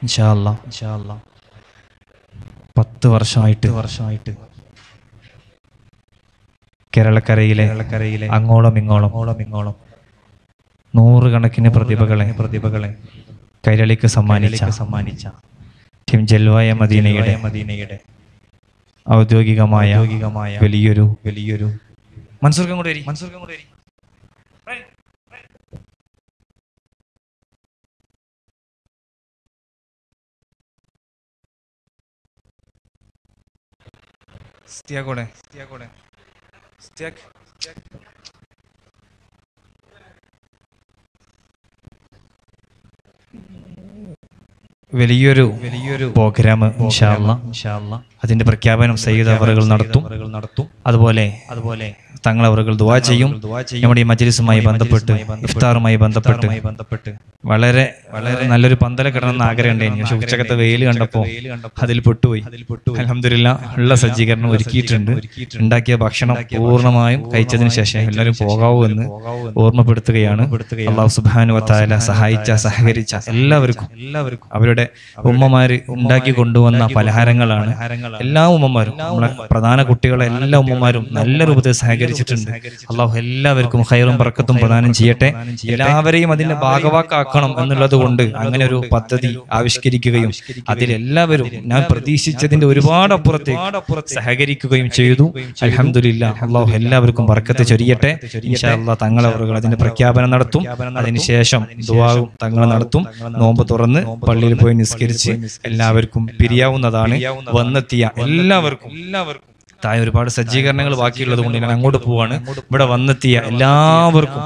ഇൻഷാ അല്ലാഹ് ഇൻഷാ അല്ലാഹ് പത്ത് വർഷമായിട്ട് വർഷമായിട്ട് കേരളക്കരയിലെ കേരളക്കരയിലെ അങ്ങോളം ഇങ്ങോളം ഓളം ഇങ്ങോളം നൂറുകണക്കിന് പ്രതിഭകളെ പ്രതിഭകളെ കൈരളിക്ക് സമ്മാനിച്ച സമ്മാനിച്ച ടീം ജൽവായ മദീനയുടെ മദീനയുടെ ഔദ്യോഗികമായ ഔദ്യോഗികമായ വലിയൊരു വലിയൊരു മൻസൂർ കങ്ങോടേരി മൻസൂർ കങ്ങോടേരി സ്തിയാകോടെ സ്തിയാകോടെ സ്തിയാക് വലിയൊരു വലിയൊരു പ്രോഗ്രാം ഇൻഷാ അല്ലാഹ് ഇൻഷാ അല്ലാഹ് അതിന്റെ പ്രഖ്യാപനം സയ്യിദ് അവറുകൾ നടത്തും നടത്തും അതുപോലെ അതുപോലെ തങ്ങൾ അവറുകൾ ദുആ ചെയ്യും. നമ്മുടെ ഈ മജ്‌ലിസുമായി ബന്ധപ്പെട്ട് ഇഫ്താറുമായി ബന്ധപ്പെട്ട് ബന്ധപ്പെട്ട് വളരെ വളരെ നല്ലൊരു പന്തല കിടണമെന്ന് ആഗ്രഹമുണ്ടായിരുന്നു. പക്ഷെ ഉച്ചക്കത്തെ വെയിൽ കണ്ടപ്പോൾ അതിൽ പെട്ടുപോയി. അൽഹംദുലില്ലാഹ് ഉള്ള സജ്ജീകരണം ഒരുക്കിയിട്ടുണ്ട്. ഉണ്ടാക്കിയ ഭക്ഷണം പൂർണ്ണമായും കഴിച്ചതിന് ശേഷം എല്ലാവരും പോകാവൂ എന്ന് ഓർമ്മപ്പെടുത്തുകയാണ്. അല്ലാഹു സുബ്ഹാനഹു വതആല സഹായിച്ച സഹകരിച്ച എല്ലാവർക്കും എല്ലാവർക്കും അവരുടെ ഉമ്മമാര് ഉണ്ടാക്കി കൊണ്ടുവന്ന പലഹാരങ്ങളാണ്. എല്ലാ ഉമ്മമാരും പ്രധാന കുട്ടികളെ എല്ലാ ഉമ്മമാരും നല്ല രൂപത്തിൽ സഹകരിച്ചിട്ടുണ്ട്. അള്ളാഹു എല്ലാവർക്കും ഖൈറും ബർക്കത്തും പ്രദാനം ചെയ്യട്ടെ. എല്ലാവരെയും അതിന്റെ ഭാഗവാക്കാക്കണം എന്നുള്ളത് കൊണ്ട് അങ്ങനെ ഒരു പദ്ധതി ആവിഷ്കരിക്കുകയും അതിലെല്ലാവരും ഞാൻ പ്രതീക്ഷിച്ചതിന്റെ ഒരുപാട് അപ്പുറത്തെ സഹകരിക്കുകയും ചെയ്തു. അൽഹംദുലില്ലാഹ് അള്ളാഹു എല്ലാവർക്കും ബർക്കത്ത് ചൊരിയട്ടെ. ഇൻഷാ അല്ലാഹ് തങ്ങൾ അവറുകൾ അതിന്റെ പ്രഖ്യാപനം നടത്തും. അതിനുശേഷം ദുആവും തങ്ങൾ നടത്തും. നോമ്പ് തുറന്ന് പള്ളിയിൽ പോയി നിസ്കരിച്ച് എല്ലാവർക്കും പിരിയാവുന്നതാണ്. വന്നെത്തിയ എല്ലാവർക്കും എല്ലാവർക്കും തായ ഒരുപാട് സജ്ജീകരണങ്ങൾ ബാക്കിയുള്ളത് കൊണ്ട് ഞാൻ അങ്ങോട്ട് പോവാണ്. ഇവിടെ വന്നെത്തിയ എല്ലാവർക്കും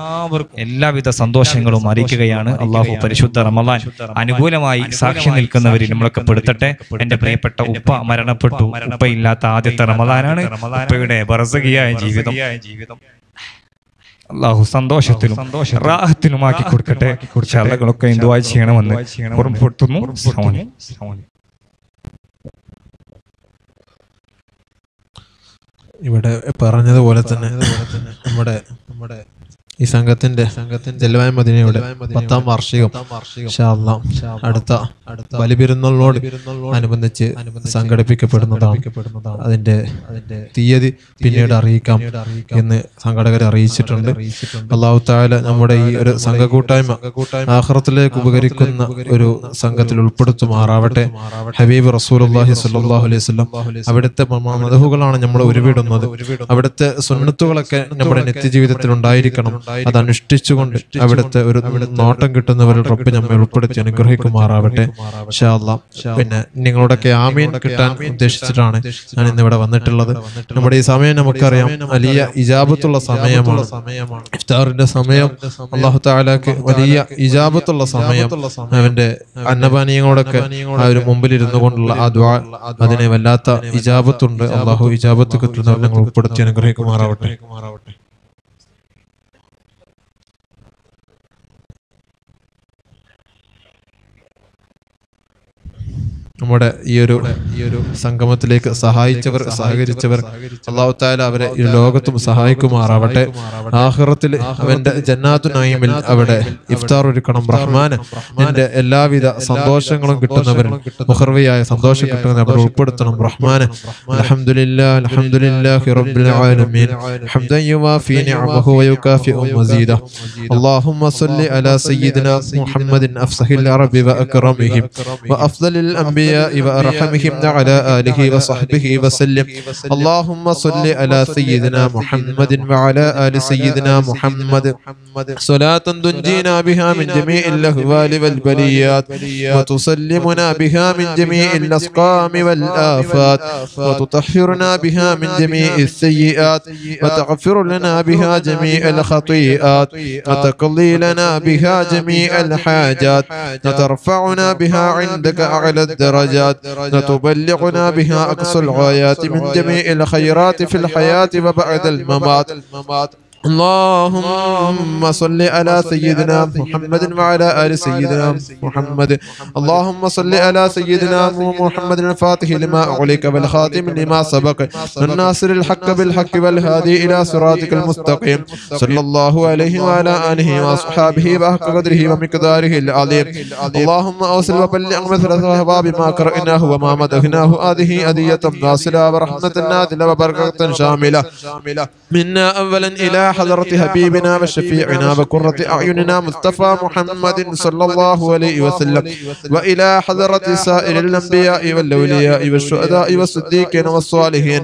എല്ലാവിധ സന്തോഷങ്ങളും അറിയിക്കുകയാണ്. അള്ളാഹു പരിശുദ്ധ റമളാൻ അനുകൂലമായി സാക്ഷി നിൽക്കുന്നവരിൽ നമ്മളൊക്കെ പെടുത്തട്ടെ. എന്റെ പ്രിയപ്പെട്ട ഉപ്പ മരണപ്പെട്ടു. ഉപ്പയില്ലാത്ത ആദ്യത്തെ റമളാനാണ് ഉപ്പയുടെ ബർസഖിയായ ജീവിതം. അള്ളാഹു സന്തോഷത്തിലും റാഹത്തിലും ആക്കി കൊടുക്കട്ടെ. ചർച്ചകളൊക്കെ ദുആ ചെയ്യണമെന്ന് ഓർമ്മപ്പെടുത്തുന്നു. ഇവിടെ പറഞ്ഞതുപോലെ തന്നെ നമ്മുടെ നമ്മുടെ ഈ സംഘത്തിന്റെ സംഘത്തിന്റെ ജൽവായ മദീനയുടെ പത്താം വാർഷികം ഇൻഷാ അല്ലാഹ് അടുത്ത അടുത്ത ബലിപെരുന്നാളിനോട് അനുബന്ധിച്ച് സംഘടിപ്പിക്കപ്പെടുന്നതാണ്. അതിന്റെ അതിന്റെ തീയതി പിന്നീട് അറിയിക്കാം എന്ന് സംഘാടകരെ അറിയിച്ചിട്ടുണ്ട്. അല്ലാഹു തആല നമ്മുടെ ഈ ഒരു സംഘ കൂട്ടായ്മ ആഖിറത്തിലേക്ക് ഉപകരിക്കുന്ന ഒരു സംഘത്തിൽ ഉൾപ്പെടുത്തുമാറാവട്ടെ. ഹബീബ് റസൂലുള്ളാഹി സ്വല്ലല്ലാഹു അലൈഹി വസല്ലം അവിടുത്തെ മദ്ഹുകളാണ് നമ്മൾ ഉരുവിടുന്നത്. അവിടുത്തെ സുന്നത്തുകളൊക്കെ നമ്മുടെ നിത്യജീവിതത്തിൽ ഉണ്ടായിരിക്കണം. അത് അനുഷ്ഠിച്ചുകൊണ്ട് അവിടുത്തെ ഒരു നോട്ടം കിട്ടുന്നവരിൽ റബ്ബ് നമ്മെ ഉൾപ്പെടുത്തി അനുഗ്രഹിക്കുമാറാവട്ടെ ഇൻഷാ അല്ലാഹ്. പിന്നെ നിങ്ങളുടെയൊക്കെ ആമീൻ കിട്ടാൻ ഉദ്ദേശിച്ചിട്ടാണ് ഞാൻ ഇന്നിവിടെ വന്നിട്ടുള്ളത്. നമ്മുടെ ഈ സമയം നമുക്കറിയാം വലിയ ഇജാബത്തുള്ള സമയമാണ്. ഇഫ്താറിന്റെ സമയം അല്ലാഹു തആലക്ക് വലിയ ഇജാബത്തുള്ള സമയം. അവന്റെ അന്നപാനീയങ്ങളൊക്കെ ആ ഒരു മുമ്പിലിരുന്നു കൊണ്ടുള്ള ആ ദുആ അതിനെ വല്ലാത്ത ഇജാബത്തുണ്ട്. അല്ലാഹു ഇജാബത്ത് കിട്ടുന്നവരെ ഞങ്ങൾ ഉൾപ്പെടുത്തി അനുഗ്രഹിക്കുമാറാവട്ടെ. നമ്മുടെ ഈ ഒരു ഈ ഒരു സംഗമത്തിലേക്ക് സഹായിച്ചവർ സഹകരിച്ചവർ അല്ലാഹു തആല അവരെ ഈ ലോകത്തും സഹായിക്കുമാറാവട്ടെ. ആഖിറത്തിൽ അവന്റെ ജന്നാത്തു നഈമിൽ അവിടെ ഇഫ്താർ ഒരുക്കണം റഹ്മാനെ. എന്റെ എല്ലാവിധ സന്തോഷങ്ങളും കിട്ടുന്നവരും മുഖർവിയായ സന്തോഷം കിട്ടുന്നവർ ഉൾപ്പെടുത്തണം റഹ്മാനെ. അൽഹംദുലില്ലാഹി അൽഹംദുലില്ലാഹി റബ്ബിൽ ആലമീൻ ഹംദൻ യുവാഫി നിഅമഹു വയുകാഫിഉ മസീദ. അല്ലാഹുമ്മ സ്വല്ലി അലാ സയ്യിദിനാ മുഹമ്മദിൻ അഫ്സഹിൽ അറബി വഅക്രമിഹി വഅഫ്ദലിൽ അംബിയ وأرحمهم على آله وصحبه وسلم. اللهم صل على سيدنا محمد وعلى آل سيدنا محمد صلاة تنجينا بها من جميع الأهوال والبليات وتسلمنا بها من جميع الأسقام والآفات وتطهرنا بها من جميع السيئات وتغفر لنا بها جميع الخطيئات وتقضي لنا بها جميع الحاجات وترفعنا بها عندك أعلى الدرجات وتبلغنا بها أقصى الغايات من جميع الخيرات في الحياة وبعد الممات. اللهم صل على سيدنا محمد وعلى آل سيدنا محمد. اللهم صل على سيدنا محمد الفاتح لما أغلق والخاتم لما سبق الناصر الحق بالحق والهادي إلى صراطك المستقيم صلى الله عليه وعلى آله وأصحابه وحق قدره ومقداره العظيم. اللهم أوصل وبلغ مثل صحباب ما قرأناه وما مدهناه هذه أدية ناصلة ورحمة نازلة وبركة شاملة منا أولا إلى حضرت حبيبنا وشفيعنا وقرة أعيننا مصطفى محمد صلى الله عليه وسلم وإلى حضرة سائر الأنبياء والأولياء والشهداء والصديقين والصالحين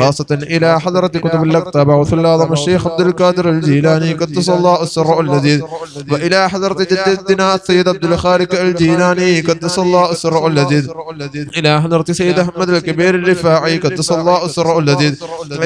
خاصة إلى حضرة كتب اللقطة بعث الأعظم الشيخ عبد القادر الجيلاني قدس الله السر اللذيذ وإلى حضرة جدتنا السيد عبد الخالق الجيلاني قدس الله السر اللذيذ إلى حضرة سيد أحمد الكبير الرفاعي قدس الله السر اللذيذ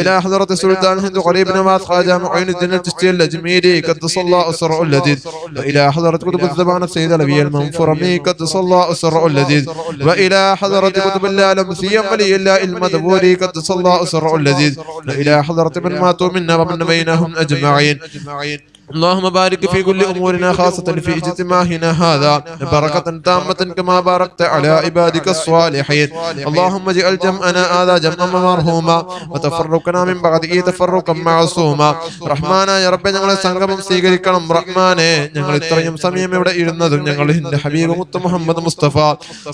إلى حضرة سلطان هند قريب نواز خواجة عين الدين التشتيل الجميلي قدس الله أسرع اللذيذ وإلى حضرة كتب الذبانة سيدة لبي المنفرمي قدس الله أسرع اللذيذ وإلى حضرة كتب العالم سيما لي الله المدبوري قدس الله أسرع اللذيذ وإلى حضرة من ماتوا منا ومن بينهم أجمعين. اللهم بارك في كل أمورنا خاصة في اجتماعنا هذا بركة تامة كما باركت على عبادك الصالحين. اللهم اجعل جمعنا هذا جمعا مرحوما وتفرقنا من بعده تفرقا معصوما. رحمانا يا رب ഞങ്ങളെ സംഗമം സ്വീകരിക്കണം റഹ്മാനെ. ഞങ്ങൾ ഇത്രയും സമയം ഇവിടെ ഇരുന്നതും ഞങ്ങൾ നിന്റെ ഹബീബ് മുത്ത് മുഹമ്മദ് മുസ്തഫ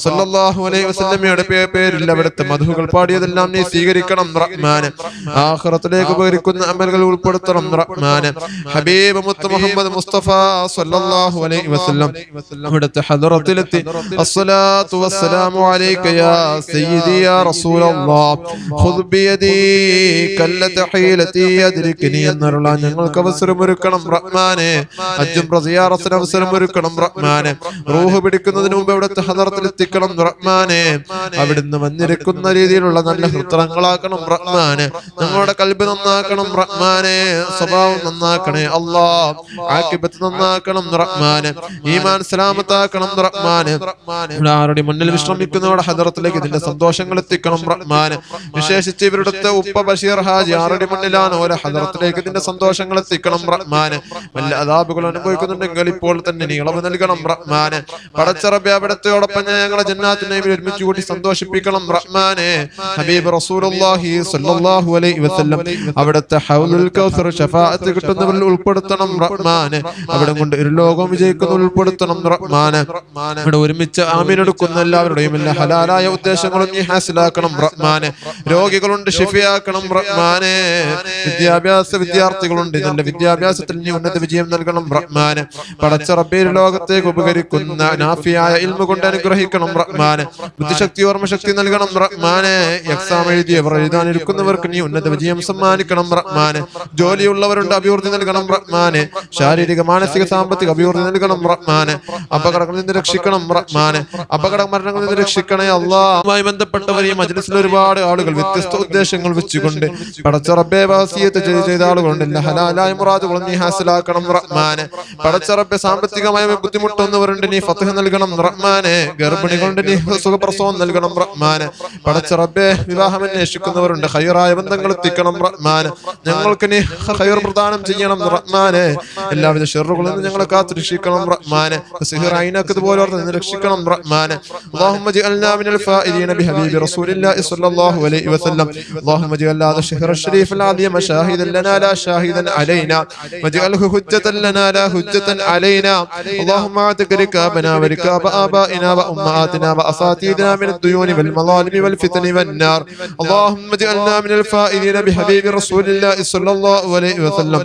സല്ലല്ലാഹു അലൈഹി വസല്ലമയുടെ പേരിൽ അവിടുത്തെ മദ്ഹുകൾ പാടിയതെല്ലാം നീ സ്വീകരിക്കണം റഹ്മാനെ. ആഖിറത്തിലേക്ക് ഉപകരിക്കുന്ന അമലുകൾ ഉൾപ്പെടുത്തണം റഹ്മാനെ. ഹബീബ് മുത്ത് മുഹമ്മദ് മുസ്തഫ സല്ലല്ലാഹു അലൈഹി വസല്ലം അവിടുത്തെ ഹദറത്തിലെത്തി അസ്സലാത്തു വസ്സലാമു അലൈക യാ സയ്യിദി യാ റസൂലല്ലാഹ് ഖുദ് ബിയദി കല്ല തഹീലതി യദ്രിക്നി എന്നരുളാ ഞങ്ങൾക്ക് അവസരം ഒരുക്കണം റഹ്മാനെ. ഹജ്ജും റസിയാറത്തിന് അവസരം ഒരുക്കണം റഹ്മാനെ. റൂഹ് പിടിക്കുന്നതിന് മുമ്പ് അവിടുത്തെ ഹദറത്തിൽ എത്തിക്കണം റഹ്മാനെ. അവിടുന്ന് വന്നിരിക്കുന്ന രീതിയിലുള്ള നല്ല ഹൃദയങ്ങളാക്കണം റഹ്മാനെ. ഞങ്ങളുടെ കൽബ് നന്നാക്കണം റഹ്മാനെ. സ്വഭാവം നന്നാക്കണേ അല്ലാഹ്. عاقبت നന്നാക്കണം റഹ്മാനേ, ഈമാൻ സലാമത്താക്കണം റഹ്മാനേ. ആരുടെ മുന്നിൽ വിശ്രമിക്കുന്നവരുടെ ഹദറത്തിലേക്ക് ഇതിന്റെ സന്തോഷങ്ങൾ എത്തിക്കണം റഹ്മാനേ. വിശേഷിച്ച് ഇവരുടെ ഉപ്പ ബഷീർ ഹാജി ആരുടെ മുന്നിലാണ് ഓരോ ഹദറത്തിലേക്ക് ഇതിന്റെ സന്തോഷങ്ങൾ എത്തിക്കണം റഹ്മാനേ. വല്ല അദാബുകൾ അനുഭവിക്കുന്നുണ്ടെങ്കിൽ ഇപ്പോൾ തന്നെ നീ ഇളവ് നൽകണം റഹ്മാനേ. പടച്ച റബ്ബേ അവിടത്തെയോടൊപ്പം ഞങ്ങളെ ജന്നാത്തിനെയും ഒരുമിച്ച് കൂടി സന്തോഷിപ്പിക്കണം റഹ്മാനേ. ഹബീബ് റസൂലുള്ളാഹി സ്വല്ലല്ലാഹു അലൈഹി വസല്ലം അവിടത്തെ ഹൗലുൽ കൗസർ ശഫാഅത്ത് കിട്ടുന്നവരിൽ ഉൾപ്പെടുത്തണം റഹ്മാനേ. അവിടെ കൊണ്ട് ഒരു ലോകം വിജയിക്കുന്ന ഉൾപ്പെടുത്തണം റഹ്മാനേ. ഇവിടെ ഒരുമിച്ച് ആമീൻ എടുക്കുന്ന എല്ലാവരുടെയും എല്ലാ ഹലാലായ ഉദ്ദേശങ്ങളും നീ ഹാസിലാക്കണം റഹ്മാനേ. രോഗികളുണ്ട്, ശിഫയാക്കണം റഹ്മാനേ. വിദ്യാഭ്യാസ വിദ്യാർത്ഥികളുണ്ട്, നല്ല വിദ്യാഭ്യാസത്തിൽ നീ ഉന്നത വിജയം നൽകണം റഹ്മാനേ. പടച്ച റബ്ബേ ലോകത്തേക്ക് ഉപകരിക്കുന്ന നാഫിയായ ഇൽമു കൊണ്ട് അനുഗ്രഹിക്കണം റഹ്മാനേ. ബുദ്ധിശക്തി ഓർമ്മശക്തി നൽകണം റഹ്മാനേ. എക്സാം എഴുതിയവർ, എഴുതാനിരിക്കുന്നവർക്ക് നീ ഉന്നത വിജയം സമ്മാനിക്കണം റഹ്മാനേ. ജോലിയുള്ളവരുടെ അഭിവൃദ്ധി നൽകണം റഹ്മാനേ. ശാരീരിക മാനസിക സാമ്പത്തിക അഭിവൃദ്ധി നൽകണം റഹ്മാനേ. അപകടങ്ങളിൽ നിന്ന് രക്ഷിക്കണം റഹ്മാനേ. അപകട മരണങ്ങളിൽ നിന്ന് രക്ഷിക്കണേ അല്ലാഹ്. അതുമായി ബന്ധപ്പെട്ടവർ ഈ മജ്‌ലിസിൽ ഒരുപാട് ആളുകൾ വ്യത്യസ്ത ഉദ്ദേശങ്ങൾ വെച്ചുകൊണ്ട് പടച്ച റബ്ബേ വസിയത്ത് ചെയ്ത ആളുകളുണ്ട്, എല്ലാ ഹലാലായ മുറാദുകൾ നീ ഹാസിലാക്കണം റഹ്മാനേ. പടച്ച റബ്ബേ സാമ്പത്തികമായി ബുദ്ധിമുട്ടുന്നവരുണ്ട്, നീ ഫത്ഹ് നൽകണം റഹ്മാനേ. ഗർഭിണികളുണ്ട്, നീ സുഖപ്രസവം നൽകണം റഹ്മാനേ. പടച്ച റബ്ബേ വിവാഹം അന്വേഷിക്കുന്നവരുണ്ട്, ഖൈറായ ബന്ധങ്ങൾ എത്തിക്കണം റഹ്മാനേ. ഞങ്ങൾക്ക് നീ ഖൈർ പ്രദാനം ചെയ്യണം റഹ്മാനേ. എല്ലാവിധ ഷർറുകളിൽ നിന്ന് ഞങ്ങളെ കാത്ത് രക്ഷിക്കണം റഹ്മാനേ. സിഹ്ർ ഐനക്കത് പോലെ നിന്ന് രക്ഷിക്കണം റഹ്മാനേ. അല്ലാഹുമ്മ ജിഅൽനാ മിനൽ ഫാഇദീന ബിഹബീബി റസൂലില്ലാഹി സ്വല്ലല്ലാഹു അലൈഹി വസല്ലം. അല്ലാഹുമ്മ ജിഅൽനാ ഷിഹ്റൽ ശരീഫൽ അദീമ ഷാഹിദൻ ലനാ ലാ ഷാഹിദൻ അലൈനാ വജിഅൽഹു ഹുജ്ജതൻ ലനാ ലാ ഹുജ്ജതൻ അലൈനാ. അല്ലാഹുമ്മ അതകരികാബനാ വരികാബ ആബാഇനാ വഉമ്മആതിനാ വഅസാതീദിനാ മിനദ് ദുയൂനി വൽ മളാലിമി വൽ ഫിത്നി വന്നാർ. اللهم اجعلنا من الفائزين بحبيب رسول الله صلى الله عليه وسلم.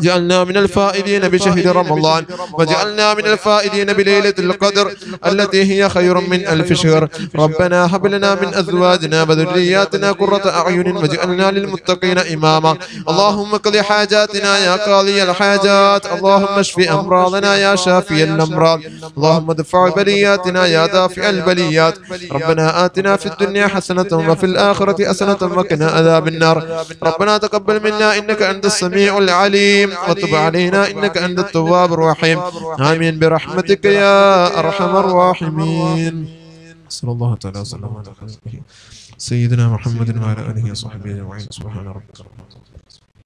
اجعلنا من الفائزين بشهر رمضان، واجعلنا من الفائزين بليلة القدر التي هي خير من ألف شهر. ربنا هب لنا من أزواجنا وذرياتنا قرة أعين واجعلنا للمتقين إماما. اللهم اقض حاجاتنا يا قاضي الحاجات. اللهم اشف أمراضنا يا شافي الأمراض. اللهم ادفع بلياتنا يا دافع البليات. ربنا آتنا في الدنيا حسنة وفي الآخرة حسنة وقنا عذاب النار. ربنا تقبل منا إنك أنت السميع العليم وتب علينا إنك أنت التواب الرحيم. آمين برحمتك يا أرحم الراحمين. صلى الله تعالى وسلم على سيدنا محمد وعلى آله وصحبه أجمعين. سبحان ربك رب العزة